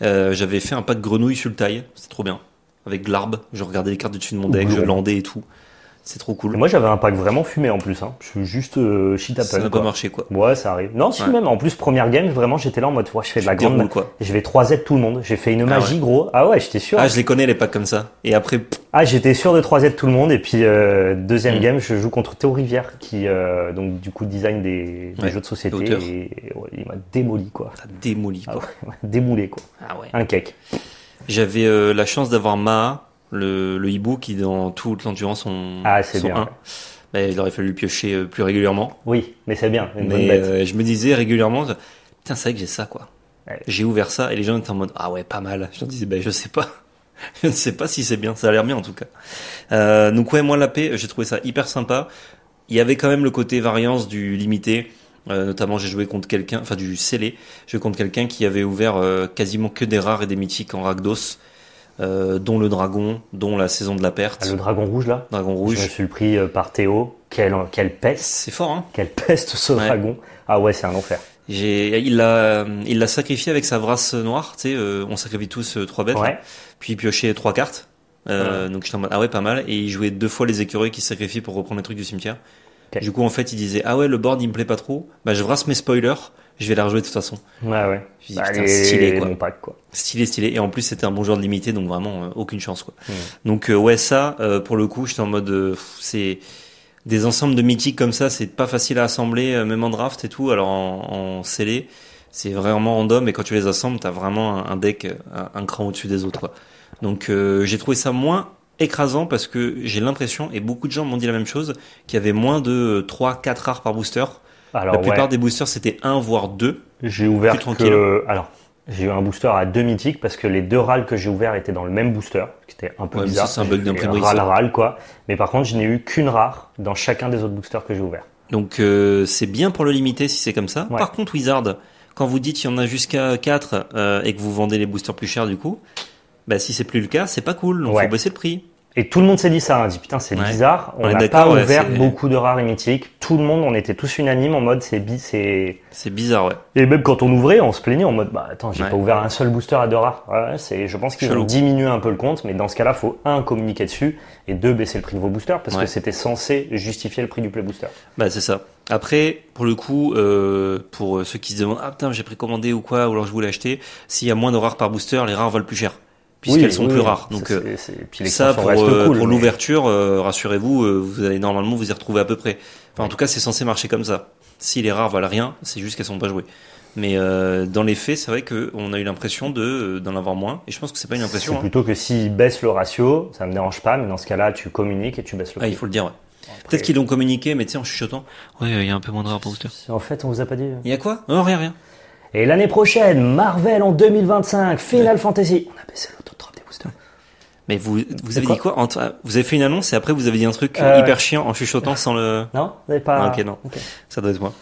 J'avais fait un pack grenouille sur le taille, c'était trop bien, avec l'arbre, je regardais les cartes du dessus de mon deck, je landais et tout, c'est trop cool. Et moi j'avais un pack vraiment fumé en plus, hein. Je suis juste shit à peine. Ça n'a pas marché quoi. Ouais, ça arrive. Non, si même, en plus première game, vraiment j'étais là en mode, ouais, je fais de la grande, quoi. Je vais 3Z tout le monde, j'ai fait une magie gros, ah ouais j'étais sûr. Ah je les connais les packs comme ça, et après... Ah j'étais sûr de 3Z tout le monde, et puis deuxième game je joue contre Théo Rivière qui donc du coup design des jeux de société, et ouais, il m'a démoli quoi. T'as démoli quoi. Ah ouais, démoulé quoi. Ah ouais. Un cake. J'avais la chance d'avoir Maha, le hibou qui dans toute l'endurance on c'est bien. Mais il aurait fallu piocher plus régulièrement. Oui, mais c'est bien. Une bonne bête. Je me disais régulièrement, putain c'est vrai que j'ai ça quoi. Ouais. J'ai ouvert ça et les gens étaient en mode ah ouais pas mal. Je leur disais je sais pas. Je ne sais pas si c'est bien, ça a l'air bien en tout cas. Donc ouais, moi la paix, j'ai trouvé ça hyper sympa. Il y avait quand même le côté variance du limité. Notamment j'ai joué contre quelqu'un, enfin du scellé. J'ai joué contre quelqu'un qui avait ouvert quasiment que des rares et des mythiques en Rakdos. Dont le dragon, dont la saison de la perte. Ah, le dragon rouge là. Dragon rouge. Je me suis pris par Théo. Quelle peste. C'est fort hein. Quelle peste ce dragon. Ah ouais c'est un enfer. Il l'a sacrifié avec sa brasse noire, tu sais, on sacrifie tous 3 bêtes, ouais. Puis il piochait 3 cartes. Ouais. Donc j'étais en mode, ah ouais, pas mal. Et il jouait 2 fois les écureuils qui se sacrifient pour reprendre les trucs du cimetière. Okay. Du coup, en fait, il disait, ah ouais, le board il me plaît pas trop, bah je brasse mes spoilers, je vais la rejouer de toute façon. Ouais, ouais. Je dis, bah, putain, stylé quoi. Mon pack, quoi. Stylé, stylé. Et en plus, c'était un bon joueur de limité, donc vraiment, aucune chance quoi. Ouais. Donc, ouais, ça, pour le coup, j'étais en mode, c'est. Des ensembles de mythiques comme ça, c'est pas facile à assembler, même en draft et tout. Alors en scellé, c'est vraiment random, et quand tu les assembles, t'as vraiment un deck un cran au-dessus des autres, quoi. Donc j'ai trouvé ça moins écrasant, parce que j'ai l'impression, et beaucoup de gens m'ont dit la même chose, qu'il y avait moins de 3-4 rares par booster. Alors, la plupart des boosters, c'était 1 voire 2. J'ai ouvert que... Alors, j'ai eu un booster à 2 mythiques, parce que les 2 râles que j'ai ouverts étaient dans le même booster, ce qui était un peu bizarre. Ça, c'est un bug d'imprimerie. Râle, quoi. Mais par contre, je n'ai eu qu'une rare dans chacun des autres boosters que j'ai ouverts. Donc, c'est bien pour le limiter si c'est comme ça. Ouais. Par contre, Wizard, quand vous dites qu'il y en a jusqu'à 4 et que vous vendez les boosters plus chers, du coup, bah, si c'est plus le cas, c'est pas cool. Donc, faut baisser le prix. Et tout le monde s'est dit ça. On dit, putain, c'est bizarre. On n'a pas ouvert beaucoup de rares et mythiques. Tout le monde, on était tous unanimes en mode, c'est bizarre, ouais. Et même quand on ouvrait, on se plaignait en mode, bah attends, j'ai pas ouvert un seul booster à 2 rares. Ouais, je pense qu'ils ont diminué un peu le compte, mais dans ce cas-là, faut 1, communiquer dessus, et 2, baisser le prix de vos boosters, parce que c'était censé justifier le prix du play booster. Bah, c'est ça. Après, pour le coup, pour ceux qui se demandent, ah putain, j'ai précommandé ou quoi, ou alors je voulais acheter, s'il y a moins de rares par booster, les rares valent plus cher. Puisqu'elles sont plus rares. Donc c'est... ça, pour l'ouverture, rassurez-vous, vous allez normalement vous y retrouver à peu près. Enfin, en tout cas, c'est censé marcher comme ça. Si les rares valent rien, c'est juste qu'elles sont pas jouées. Mais dans les faits, c'est vrai qu'on a eu l'impression d'en avoir moins. Et je pense que c'est pas une impression. C'est plutôt que s'ils baissent le ratio, ça me dérange pas. Mais dans ce cas-là, tu communiques et tu baisses le ratio. Ah, il faut le dire, ouais. Après... Peut-être qu'ils l'ont communiqué, mais tu sais, en chuchotant. Ouais, il y a un peu moins de rares pour booster. En fait, on vous a pas dit. Il y a quoi? Non, rien, rien. Et l'année prochaine, Marvel en 2025, Final Fantasy. On a baissé le top 3 des boosters. Mais vous avez dit quoi? Vous avez fait une annonce et après vous avez dit un truc hyper chiant en chuchotant sans le... Non, vous n'avez pas... Ah, ok, non. Okay. Ça doit être moi.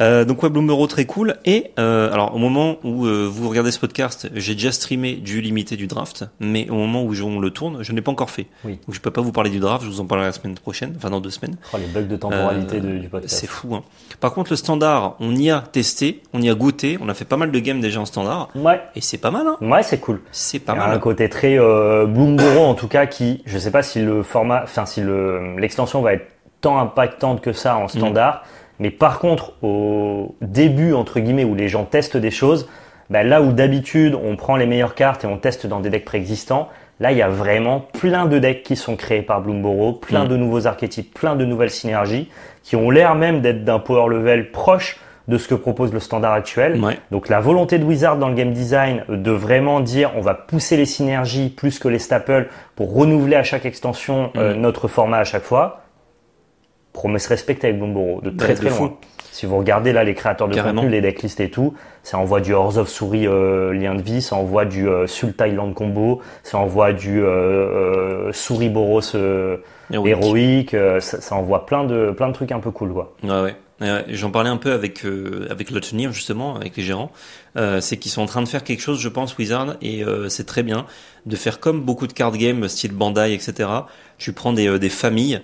Donc ouais, Bloomburrow très cool. Et alors au moment où vous regardez ce podcast, j'ai déjà streamé du limité du draft, mais au moment où on le tourne, je ne l'ai pas encore fait. Oui. Donc je peux pas vous parler du draft, je vous en parlerai la semaine prochaine, enfin dans 2 semaines. Oh, les bugs de temporalité du podcast. C'est fou, hein. Par contre le standard, on y a testé, on y a goûté, on a fait pas mal de games déjà en standard. Ouais. Et c'est pas mal, hein. Ouais, c'est cool. C'est pas mal. Un côté très Bloomburrow en tout cas qui, je sais pas si le format, enfin si l'extension va être tant impactante que ça en standard. Mais par contre, au début, entre guillemets, où les gens testent des choses, bah là où d'habitude, on prend les meilleures cartes et on teste dans des decks préexistants, là, il y a vraiment plein de decks qui sont créés par Bloomburrow, plein de nouveaux archétypes, plein de nouvelles synergies, qui ont l'air même d'être d'un power level proche de ce que propose le standard actuel. Ouais. Donc la volonté de Wizard dans le game design de vraiment dire on va pousser les synergies plus que les staples pour renouveler à chaque extension notre format à chaque fois. Promesse respectée avec Bloomburrow, de très très loin. Si vous regardez là les créateurs de contenu, les decklists et tout, ça envoie du Horse of Souris lien de vie, ça envoie du Sul Thailand combo, ça envoie du Souris Boros héroïque, ça envoie plein de trucs un peu cool quoi. Ouais. J'en parlais un peu avec Lotnir justement, avec les gérants, c'est qu'ils sont en train de faire quelque chose je pense Wizard, et c'est très bien de faire comme beaucoup de card games style Bandai etc. Tu prends des familles,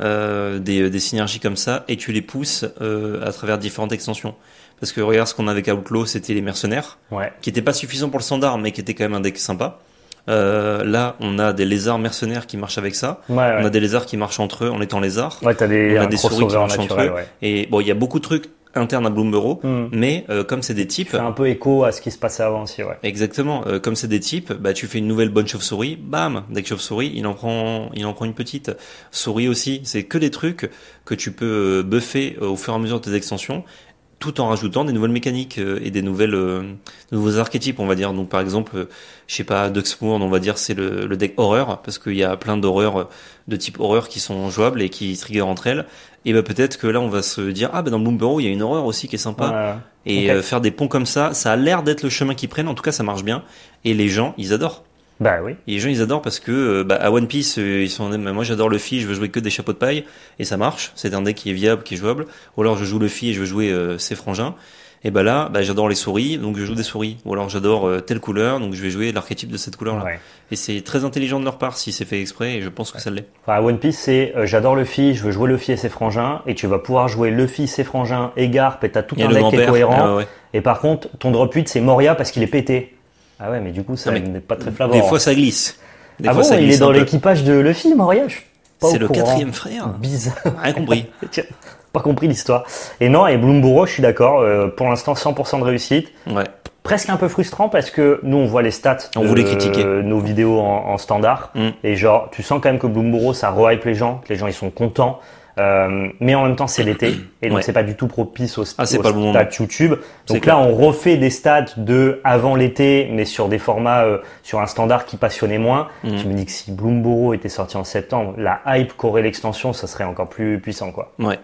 des synergies comme ça et tu les pousses à travers différentes extensions, parce que regarde ce qu'on avait avec Outlaw, c'était les mercenaires qui n'étaient pas suffisants pour le standard mais qui étaient quand même un deck sympa. Là on a des lézards mercenaires qui marchent avec ça, on a des lézards qui marchent entre eux en étant lézards, on a des souris qui marchent naturel, entre eux et bon il y a beaucoup de trucs interne à Bloomburrow, mais comme c'est des types... Ça fait un peu écho à ce qui se passait avant aussi, ouais. Exactement. Comme c'est des types, bah tu fais une nouvelle bonne chauve-souris, bam, dès que chauve-souris, il en prend une petite. Souris aussi, c'est que des trucs que tu peux buffer au fur et à mesure de tes extensions, tout en rajoutant des nouvelles mécaniques et des nouveaux archétypes, on va dire. Donc par exemple, je sais pas, Duxmoor, on va dire c'est le deck horreur, parce qu'il y a plein d'horreurs de type horreur qui sont jouables et qui trigger entre elles. Et bah peut-être que là on va se dire ah bah dans Bloomburrow il y a une horreur aussi qui est sympa et faire des ponts comme ça, ça a l'air d'être le chemin qu'ils prennent, en tout cas ça marche bien et les gens ils adorent. Bah oui. Et les gens ils adorent parce que bah à One Piece ils sont moi j'adore Luffy, je veux jouer que des chapeaux de paille et ça marche, c'est un deck qui est viable, qui est jouable, ou alors je joue Luffy et je veux jouer ses frangins Et ben là, bah, j'adore les souris, donc je joue des souris. Ou alors j'adore telle couleur, donc je vais jouer l'archétype de cette couleur-là. Ouais. Et c'est très intelligent de leur part si c'est fait exprès, et je pense que ça l'est. Enfin, One Piece, c'est j'adore Luffy, je veux jouer Luffy et ses frangins, et tu vas pouvoir jouer Luffy, ses frangins, et Garp, et t'as tout un deck qui est cohérent. Ouais. Et par contre, ton drop 8, c'est Moria parce qu'il est pété. Ah ouais, mais du coup, ça n'est pas très flagrant. Des fois, ça glisse. Des fois, bon, ça glisse, il est dans l'équipage de Luffy, Moria. C'est le quatrième frère. Bizarre. Rien compris. Tiens. Pas compris l'histoire. Et non, et Bloomburrow, je suis d'accord, pour l'instant 100% de réussite. Ouais. Presque un peu frustrant parce que nous on voit les stats, on voulait critiquer nos vidéos en standard et genre tu sens quand même que Bloomburrow ça rehype les gens, que les gens ils sont contents. Mais en même temps c'est l'été et donc c'est pas du tout propice au stade YouTube. Donc là on refait des stats de avant l'été mais sur des formats sur un standard qui passionnait moins. Je me dis que si Bloomburrow était sorti en septembre, la hype qu'aurait l'extension, ça serait encore plus puissant quoi. Ouais.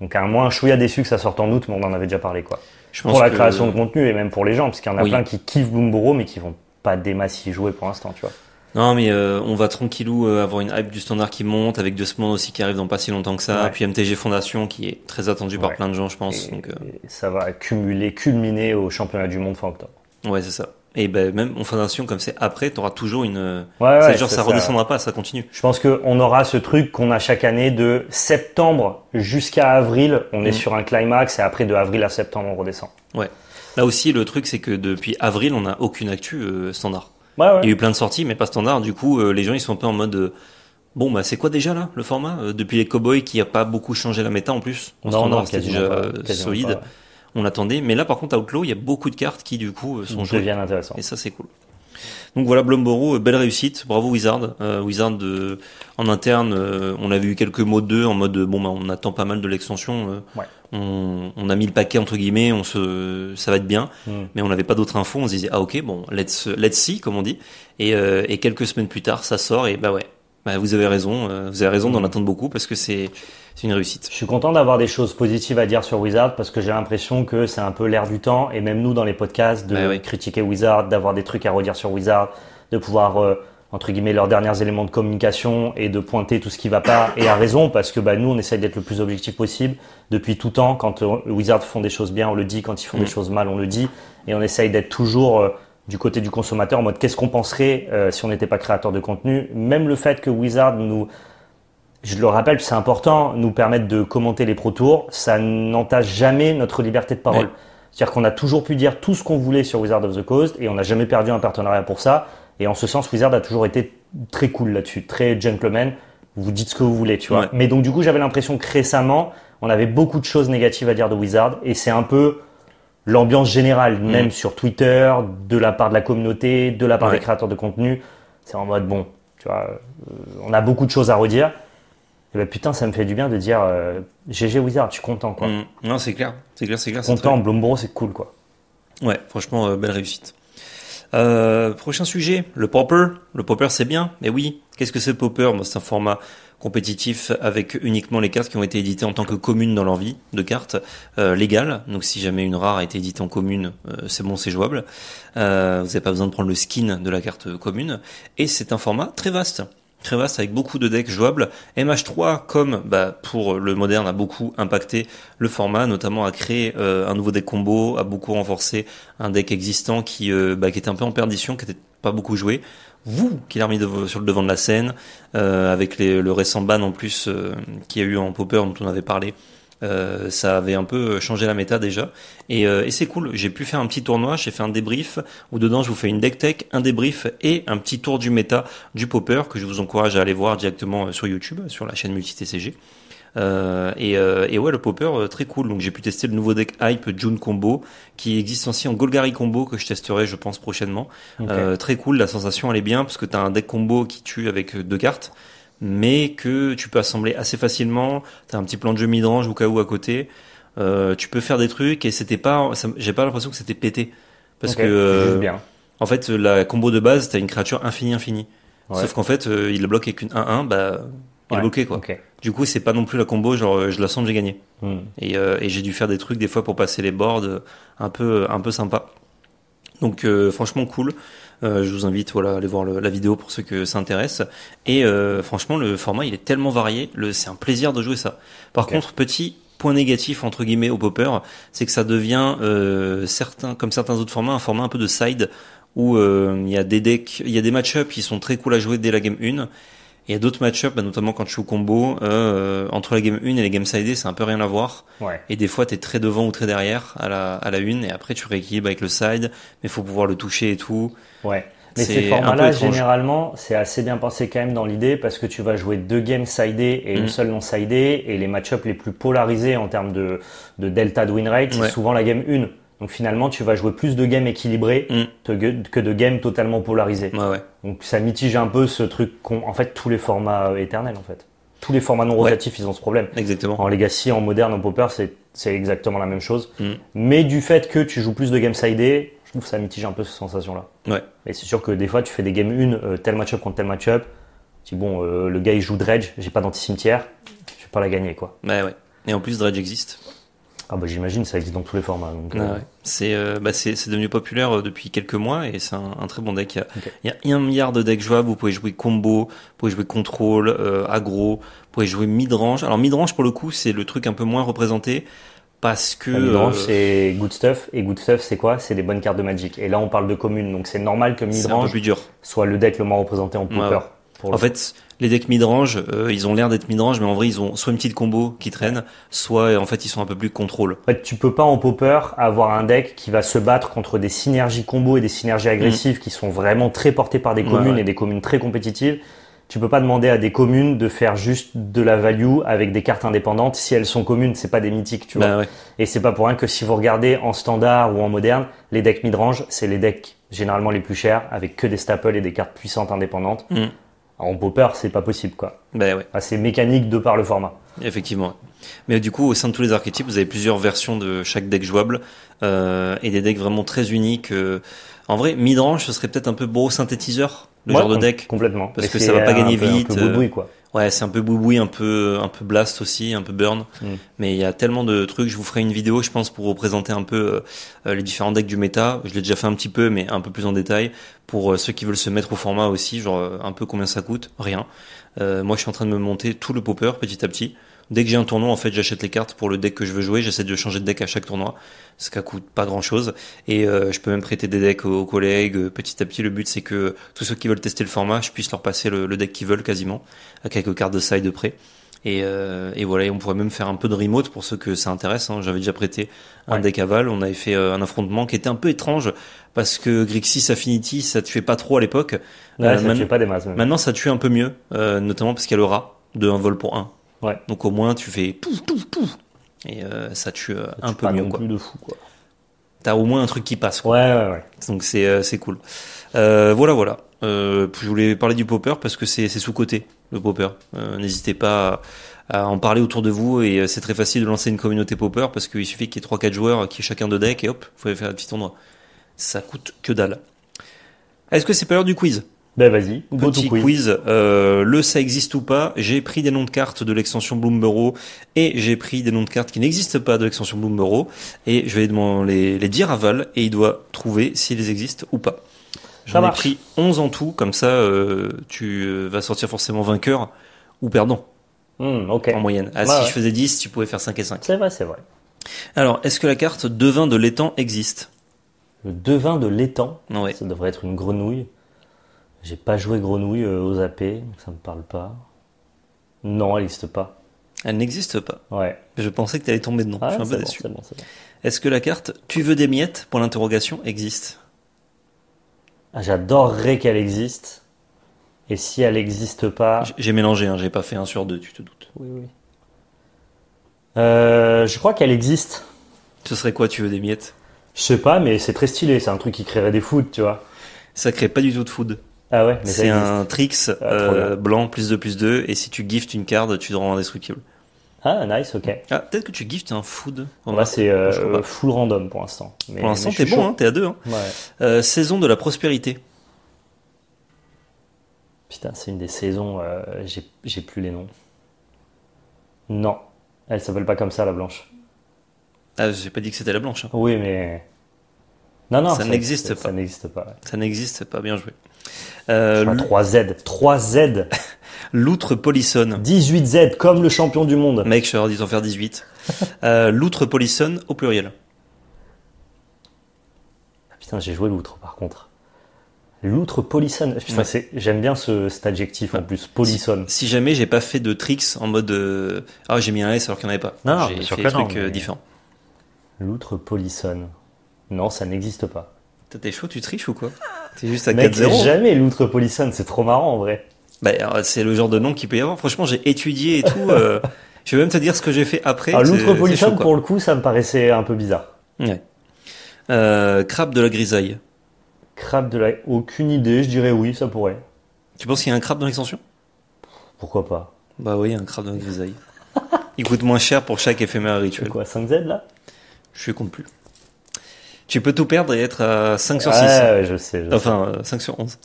Donc à un moins, chouïa déçu que ça sorte en août, mais on en avait déjà parlé quoi. Je pense pour la création de contenu et même pour les gens, parce qu'il y en a plein qui kiffent Bloomburrow mais qui vont pas des masses y jouer pour l'instant, tu vois. Non mais on va tranquillou avoir une hype du standard qui monte avec Desmond aussi qui arrive dans pas si longtemps que ça, puis MTG Fondation qui est très attendu par plein de gens je pense. Et, donc, et ça va culminer au championnat du monde fin octobre. Ouais c'est ça. Et ben même en Fondation comme c'est après, t'auras toujours une. Ouais, genre ça redescendra pas, ça continue. Je pense que on aura ce truc qu'on a chaque année de septembre jusqu'à avril, on est sur un climax et après de avril à septembre on redescend. Ouais. Là aussi le truc c'est que depuis avril on a aucune actu standard. Ouais. Il y a eu plein de sorties mais pas standard. Du coup les gens ils sont un peu en mode bon bah c'est quoi déjà là le format depuis les Cowboys qui a pas beaucoup changé la méta en plus. En standard c'était déjà solide. Pas, ouais. On l'attendait, mais là par contre à Outlaw il y a beaucoup de cartes qui du coup sont jouées, deviennent intéressantes. Et ça c'est cool. Donc voilà Bloomburrow, belle réussite, bravo Wizard. Wizard en interne, on avait eu quelques mots d'eux en mode bon bah on attend pas mal de l'extension, on a mis le paquet entre guillemets, ça va être bien, mais on n'avait pas d'autres infos, on se disait ah ok bon let's see comme on dit, et quelques semaines plus tard ça sort et bah ouais. Vous avez raison d'en attendre beaucoup parce que c'est une réussite. Je suis content d'avoir des choses positives à dire sur Wizard parce que j'ai l'impression que c'est un peu l'air du temps et même nous dans les podcasts de critiquer Wizard, d'avoir des trucs à redire sur Wizard, de pouvoir entre guillemets leurs derniers éléments de communication et de pointer tout ce qui va pas et à raison parce que bah nous on essaye d'être le plus objectif possible depuis tout temps. Quand Wizard font des choses bien on le dit, quand ils font des choses mal on le dit et on essaye d'être toujours du côté du consommateur, en mode qu'est-ce qu'on penserait si on n'était pas créateur de contenu. Même le fait que Wizard nous, je le rappelle, c'est important, nous permettre de commenter les Pro Tours, ça n'entache jamais notre liberté de parole. Ouais. C'est-à-dire qu'on a toujours pu dire tout ce qu'on voulait sur Wizard of the Coast et on n'a jamais perdu un partenariat pour ça. Et en ce sens, Wizard a toujours été très cool là-dessus, très gentleman. Vous dites ce que vous voulez, tu vois. Ouais. Mais donc du coup, j'avais l'impression que récemment, on avait beaucoup de choses négatives à dire de Wizard et c'est un peu l'ambiance générale, même sur Twitter, de la part de la communauté, de la part des créateurs de contenu, c'est en mode bon, tu vois, on a beaucoup de choses à redire. Et ben putain, ça me fait du bien de dire GG Wizard, je suis content quoi. Non, c'est clair, c'est content, Bloomburrow, c'est cool quoi. Ouais, franchement, belle réussite. Prochain sujet, le Pauper. Le Pauper, c'est bien, mais oui, qu'est-ce que c'est le Pauper? Bon, c'est un format compétitif avec uniquement les cartes qui ont été éditées en tant que commune dans leur vie de cartes légales. Donc si jamais une rare a été éditée en commune, c'est bon, c'est jouable. Vous n'avez pas besoin de prendre le skin de la carte commune. Et c'est un format très vaste avec beaucoup de decks jouables. MH3 comme pour le moderne a beaucoup impacté le format, notamment a créé un nouveau deck combo, a beaucoup renforcé un deck existant qui était un peu en perdition, qui n'était pas beaucoup joué. Vous qui l'a remis sur le devant de la scène avec le récent ban en plus qu'il y a eu en Pauper dont on avait parlé, ça avait un peu changé la méta déjà et c'est cool. J'ai pu faire un petit tournoi, j'ai fait un débrief où dedans je vous fais une deck tech, un débrief et un petit tour du méta du Pauper que je vous encourage à aller voir directement sur YouTube, sur la chaîne Multi TCG. Et ouais, le Pauper très cool. Donc j'ai pu tester le nouveau deck hype June Combo qui existe aussi en Golgari Combo que je testerai je pense prochainement. Très cool, la sensation elle est bien parce que t'as un deck combo qui tue avec deux cartes mais que tu peux assembler assez facilement, t'as un petit plan de jeu midrange ou KO à côté, tu peux faire des trucs et j'ai pas l'impression que c'était pété parce que bien. En fait la combo de base t'as une créature infinie sauf qu'en fait il la bloque avec une 1-1 il est bloqué quoi. Du coup c'est pas non plus la combo genre je la sens j'ai gagné et j'ai dû faire des trucs des fois pour passer les boards un peu sympa donc franchement cool. Je vous invite à aller voir la vidéo pour ceux que ça intéresse et franchement le format il est tellement varié, c'est un plaisir de jouer ça. Par contre petit point négatif entre guillemets au popper, c'est que ça devient comme certains autres formats, un format un peu de side où il y a des decks, il y a des match-ups qui sont très cool à jouer dès la game 1. Il y a d'autres match-ups, bah, notamment quand je suis au combo, entre la game 1 et les game sided, c'est un peu rien à voir. Ouais. Et des fois, t'es très devant ou très derrière à la une, et après, tu rééquilibres avec le side, mais faut pouvoir le toucher et tout. Ouais. Mais ces formats-là, généralement, c'est assez bien pensé quand même dans l'idée, parce que tu vas jouer deux games sidées et une seule non sidée, et les match-ups les plus polarisés en termes de delta de win rate, c'est souvent la game 1. Donc finalement, tu vas jouer plus de games équilibrés que de games totalement polarisés. Ouais, ouais. Donc ça mitige un peu ce truc qu'ont en fait tous les formats éternels en fait. Tous les formats non rotatifs, ils ont ce problème. Exactement. En Legacy, en Moderne, en Pauper, c'est exactement la même chose. Mais du fait que tu joues plus de games sidés, je trouve que ça mitige un peu cette sensation-là. Ouais. Et c'est sûr que des fois, tu fais des games 1, tel match-up contre tel match-up. Tu dis bon, le gars il joue Dredge, j'ai pas d'anti-cimetière, je vais pas la gagner quoi. Ouais, ouais. Et en plus, Dredge existe. Ah bah j'imagine, ça existe dans tous les formats. Donc, c'est devenu populaire depuis quelques mois et c'est un très bon deck. Il y a 1 milliard de decks jouables. Vous pouvez jouer combo, vous pouvez jouer contrôle, aggro, vous pouvez jouer mid-range. Alors mid-range pour le coup c'est le truc un peu moins représenté parce que... Mid-range c'est good stuff et good stuff c'est quoi? C'est des bonnes cartes de Magic. Et là on parle de communes donc c'est normal que mid-range soit le deck le moins représenté en poker. Ouais. En fait, les decks midrange, ils ont l'air d'être midrange, mais en vrai, ils ont soit une petite combo qui traîne, soit en fait, ils sont un peu plus contrôle. En fait, tu peux pas en popper avoir un deck qui va se battre contre des synergies combos et des synergies agressives qui sont vraiment très portées par des communes et des communes très compétitives. Tu peux pas demander à des communes de faire juste de la value avec des cartes indépendantes. Si elles sont communes, c'est pas des mythiques, tu vois. Ouais. Et c'est pas pour rien que si vous regardez en standard ou en moderne, les decks midrange, c'est les decks généralement les plus chers avec que des staples et des cartes puissantes indépendantes. En popper, c'est pas possible, quoi. Ben ouais. Assez mécanique de par le format. Effectivement. Mais du coup, au sein de tous les archétypes, vous avez plusieurs versions de chaque deck jouable, et des decks vraiment très uniques. En vrai, midrange, ce serait peut-être un peu beau synthétiseur, le genre de deck. Complètement. Parce que ça va pas gagner vite. C'est un peu boubouille, quoi. Ouais, c'est un peu boubouille, un peu blast aussi, un peu burn. Mais il y a tellement de trucs. Je vous ferai une vidéo, je pense, pour représenter un peu les différents decks du méta. Je l'ai déjà fait un petit peu, mais un peu plus en détail. Pour ceux qui veulent se mettre au format aussi, genre un peu combien ça coûte, rien. Moi, je suis en train de me monter tout le popper petit à petit. Dès que j'ai un tournoi, en fait, j'achète les cartes pour le deck que je veux jouer. J'essaie de changer de deck à chaque tournoi, ce qui coûte pas grand-chose. Et je peux même prêter des decks aux collègues. Petit à petit, le but, c'est que tous ceux qui veulent tester le format, je puisse leur passer le deck qu'ils veulent quasiment, à quelques cartes de side de près. Et voilà, et on pourrait même faire un peu de remote pour ceux que ça intéresse, hein. J'avais déjà prêté un deck à Val, on avait fait un affrontement qui était un peu étrange parce que Grixis Affinity ça tuait pas trop à l'époque. Ça tuait pas des masses, même. Maintenant ça tue un peu mieux, notamment parce qu'il y a le rat de 1 vol pour 1. Ouais. Donc au moins tu fais pouf pouf pouf et ça tue un peu mieux, quoi. Plus de fou, quoi. T'as au moins un truc qui passe, quoi. Ouais. Donc c'est cool. Voilà. Je voulais parler du popper parce que c'est sous-coté, le popper. N'hésitez pas à en parler autour de vous et c'est très facile de lancer une communauté popper parce qu'il suffit qu'il y ait 3-4 joueurs qui aient chacun 2 decks et hop, il faut aller faire un petit endroit. Ça coûte que dalle. Est-ce que c'est pas l'heure du quiz? Ben vas-y, petit quiz. Le ça existe ou pas, j'ai pris des noms de cartes de l'extension Bloomburrow et j'ai pris des noms de cartes qui n'existent pas de l'extension Bloomburrow et je vais les dire à Val et il doit trouver s'ils existent ou pas. J'en ai pris 11 en tout, comme ça tu vas sortir forcément vainqueur ou perdant en moyenne. Je faisais 10, tu pouvais faire 5 et 5. C'est vrai. Alors, est-ce que la carte devin de l'étang existe? Le devin de l'étang, ça devrait être une grenouille. J'ai pas joué grenouille aux AP, donc ça me parle pas. Non, elle n'existe pas. Elle n'existe pas. Ouais. Je pensais que t'allais tomber dedans, je suis un peu déçu. C'est bon. Est-ce que la carte « Tu veux des miettes ?» pour l'interrogation existe? J'adorerais qu'elle existe. Et si elle n'existe pas... J'ai mélangé, j'ai pas fait 1 sur 2, tu te doutes. Oui. Je crois qu'elle existe. Ce serait quoi, tu veux des miettes? Je sais pas, mais c'est très stylé, c'est un truc qui créerait des foods, tu vois. Ça crée pas du tout de food. Ah ouais, mais c'est un tricks blanc, +2/+2, et si tu giftes une carte, tu te rends indestructible. Ah, nice, ok. Ah, peut-être que tu giftes un food. Là, c'est full random pour l'instant. Pour l'instant, t'es bon, t'es à 2. Saison de la prospérité. Putain, c'est une des saisons, j'ai plus les noms. Non, elle s'appelle pas comme ça, la blanche. Ah, j'ai pas dit que c'était la blanche. Oui, mais... Non, non, ça n'existe pas. Ça n'existe pas. Ouais. Ça n'existe pas, bien joué. 3Z. L'outre polissonne. 18Z, comme le champion du monde. Mec, je leur dis d'en faire 18. L'outre polissonne au pluriel. Ah, putain, j'ai joué l'outre par contre. L'outre polissonne. Putain, ouais. J'aime bien cet adjectif en plus, polissonne. Si jamais j'ai pas fait de tricks en mode. Ah, j'ai mis un S alors qu'il n'y en avait pas. Non, j'ai fait des trucs différents. L'outre polissonne. Non, ça n'existe pas. T'es chaud, tu triches ou quoi? T'es juste à 4-0. Jamais l'outre polissonne, c'est trop marrant en vrai. Bah, c'est le genre de nom qu'il peut y avoir. Franchement, j'ai étudié et tout. Je vais même te dire ce que j'ai fait après. L'outre polissonne, pour le coup, ça me paraissait un peu bizarre. Ouais. Crabe de la grisaille. Crabe de la... Aucune idée, je dirais oui, ça pourrait. Tu penses qu'il y a un crabe dans l'extension? Pourquoi pas? Bah oui, un crabe dans la grisaille. Il coûte moins cher pour chaque éphémère rituel. Quoi, 5Z là? Je ne compte plus. Tu peux tout perdre et être à 5 sur 6. Ouais, je sais. Enfin, 5 sur 11.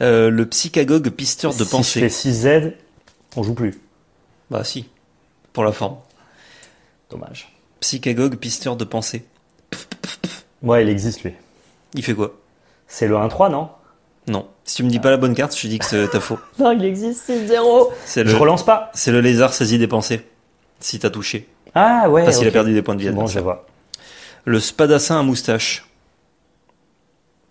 Le psychagogue pisteur de pensée. Si je fais 6Z, on joue plus. Bah si, pour la forme. Dommage. Psychagogue pisteur de pensée. Ouais, il existe lui. Il fait quoi? C'est le 1-3, non? Non. Si tu me dis pas la bonne carte, je te dis que t'as faux. Non, il existe, 6-0. Je relance pas. C'est le lézard saisi des pensées. Si t'as touché. Ah ouais. Enfin, s'il a perdu des points de vie. Bon, je vois. Le spadassin à moustache.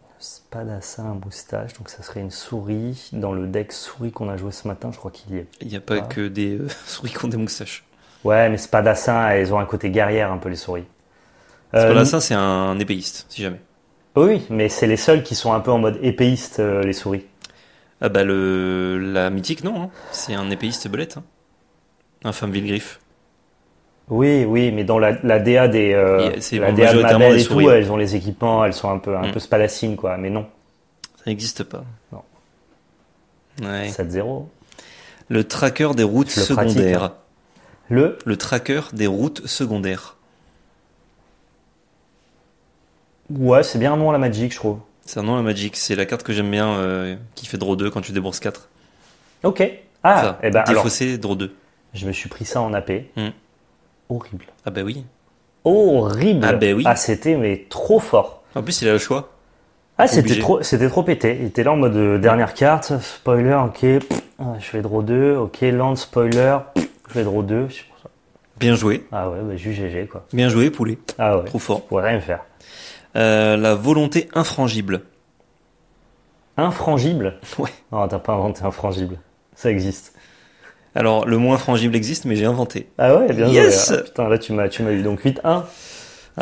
Le spadassin à moustache, donc ça serait une souris. Dans le deck souris qu'on a joué ce matin, je crois qu'il y est. Il n'y a pas que des souris qui ont des moustaches. Ouais, mais spadassin, elles ont un côté guerrière un peu, les souris. Spadassin, c'est un épéiste, si jamais. Oui, mais c'est les seuls qui sont un peu en mode épéiste, les souris. Ah bah, la mythique, non. Hein. C'est un épéiste belette. Hein. Un femme vilgriffe. Oui, oui, mais dans la DA des la DA de Ma Belle et tout, elles ont les équipements, elles sont un peu spadassines, quoi, mais non. Ça n'existe pas. Non. Ouais. 7-0. Le tracker des routes secondaires. Pratique, hein. Le tracker des routes secondaires. Ouais, c'est bien un nom à la Magic, je trouve. C'est un nom à la Magic, c'est la carte que j'aime bien, qui fait draw 2 quand tu débourses 4. Ok. Ah, enfin, eh ben, défaussé, alors, draw 2. Je me suis pris ça en AP. Horrible. Ah bah oui. Horrible. Ah bah oui. Ah, c'était mais trop fort. En plus, il a le choix. Ah, c'était trop pété. Il était là en mode dernière carte, spoiler, ok, pff, je fais draw 2, ok, land, spoiler, pff, je fais draw 2. Bien joué. Ah ouais, bah juste GG quoi. Bien joué, poulet. Ah ouais. Trop fort. Je pourrais rien faire. La volonté infrangible. Infrangible? Ouais. Non, t'as pas inventé infrangible. Ça existe. Alors, le moins frangible existe, mais j'ai inventé. Ah ouais, bien joué. Yes. Ah, putain, là, tu m'as eu donc 8-1. Ah,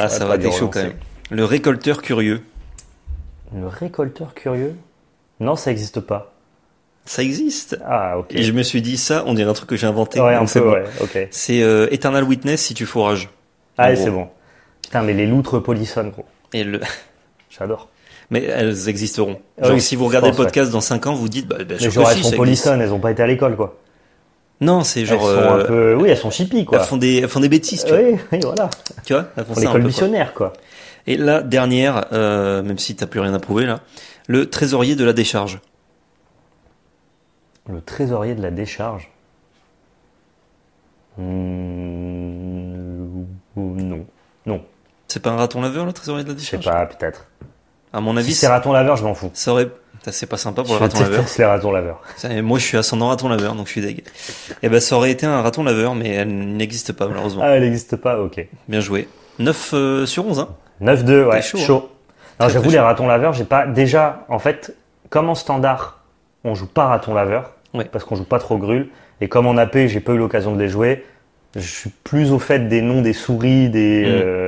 ça va, t'es chaud quand même. Le récolteur curieux. Le récolteur curieux? Non, ça n'existe pas. Ça existe. Ah, ok. Et je me suis dit, ça, on dirait un truc que j'ai inventé. Ouais, un peu, bon. Ouais, ok. C'est Eternal Witness si tu fourrages. Ah, c'est bon. Putain, mais les loutres polissonnes, gros. Et le... J'adore. Mais elles existeront. Genre, oui, si vous regardez le podcast dans 5 ans, vous dites... Bah, mais genre, elles sont polissonnes, elles n'ont pas été à l'école, quoi. Non, c'est genre. Elles sont un peu... Oui, elles sont chippies, quoi. Elles font des bêtises, tu vois. Oui, voilà. Tu vois, elles font ça un peu, missionnaires, quoi. Et la dernière, même si t'as plus rien à prouver, là, le trésorier de la décharge. Le trésorier de la décharge? Non. Non. C'est pas un raton laveur, le trésorier de la décharge? Je sais pas, peut-être. À mon avis. Si c'est raton laveur, je m'en fous. Ça aurait. C'est pas sympa pour le raton laveur. C'est les ratons laveurs. Moi, je suis ascendant raton laveur, donc je suis deg. Eh ben, ça aurait été un raton laveur, mais elle n'existe pas, malheureusement. Ah, elle n'existe pas, ok. Bien joué. 9 sur 11, hein. 9-2, ouais, chaud. Hein. Non, j'avoue, les ratons laveurs, j'ai pas... Déjà, en fait, comme en standard, on joue pas raton laveur, ouais. Parce qu'on joue pas trop grul. Et comme en AP, j'ai pas eu l'occasion de les jouer, je suis plus au fait des noms des souris, des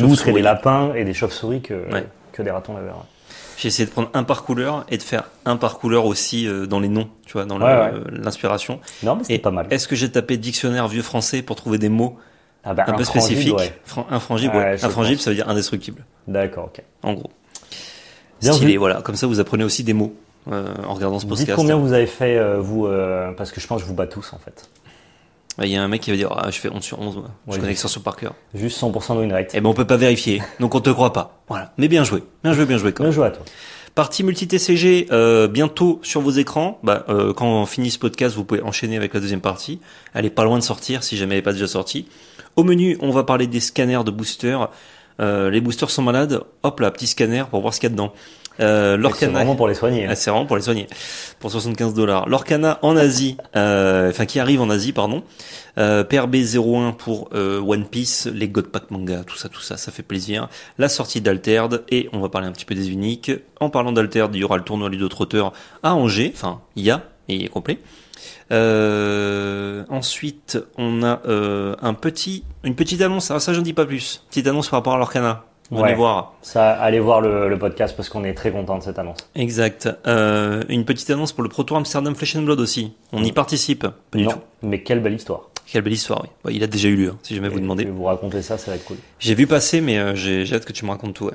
loutres et des lapins, et des chauves-souris que des ratons laveurs, ouais. J'ai essayé de prendre un par couleur et de faire un par couleur aussi dans les noms, tu vois, dans l'inspiration. Non, mais c'était pas mal. Est-ce que j'ai tapé dictionnaire vieux français pour trouver des mots un peu spécifiques? Ouais. Infrangible, ouais, infrangible, ça veut dire indestructible. D'accord, ok. En gros. Bien stylé, vu. Voilà. Comme ça, vous apprenez aussi des mots en regardant ce podcast. Dites combien vous avez fait, vous, parce que je pense que je vous bats tous, en fait. Il y a un mec qui va dire, je fais 11 sur 11, ouais. Je connais l'extension par cœur. Juste 100% de win rate. Eh ben, on peut pas vérifier. Donc, on te croit pas. Voilà. Mais bien joué. Bien joué, bien joué, quand même. Bien joué à toi. Partie multi-TCG, bientôt sur vos écrans. Bah, quand on finit ce podcast, vous pouvez enchaîner avec la deuxième partie. Elle est pas loin de sortir si jamais elle n'est pas déjà sortie. Au menu, on va parler des scanners de boosters. Les boosters sont malades, hop là, petit scanner pour voir ce qu'il y a dedans. Lorcana, c'est vraiment pour les soigner. Hein. C'est vraiment pour les soigner. Pour $75. Lorcana en Asie, enfin qui arrive en Asie, pardon. PRB 01 pour One Piece, les God Pack manga, tout ça, ça fait plaisir. La sortie d'Altered, et on va parler un petit peu des uniques. En parlant d'Altered, il y aura le tournoi ludo-trotteur à Angers, enfin il y a, et il est complet. Ensuite, on a une petite annonce. Alors ça, je ne dis pas plus. Petite annonce par rapport à Lorcana. Ouais, voir. Ça, allez voir le podcast parce qu'on est très content de cette annonce. Exact. Une petite annonce pour le Pro Tour Amsterdam Flesh and Blood aussi. On y participe. Pas du tout. Mais quelle belle histoire. Quelle belle histoire, oui. Bah, il a déjà eu lieu, hein, si jamais vous demandez. Je vais vous raconter ça, ça va être cool. J'ai vu passer, mais j'ai hâte que tu me racontes tout. Ouais.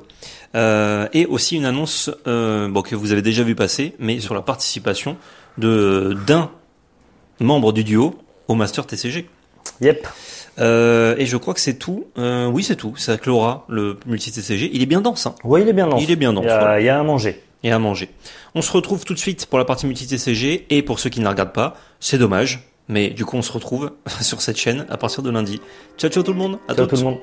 Et aussi une annonce que vous avez déjà vu passer, mais sur la participation d'un membre du duo au Master TCG. Yep. Et je crois que c'est tout. Oui, c'est tout. Ça clora le multi-TCG. Il est bien dense. Hein. Oui, il est bien dense. Il y a à manger. Il y a à manger. On se retrouve tout de suite pour la partie multi-TCG. Et pour ceux qui ne la regardent pas, c'est dommage. Mais du coup, on se retrouve sur cette chaîne à partir de lundi. Ciao, ciao tout le monde. À toutes. Ciao tout le monde.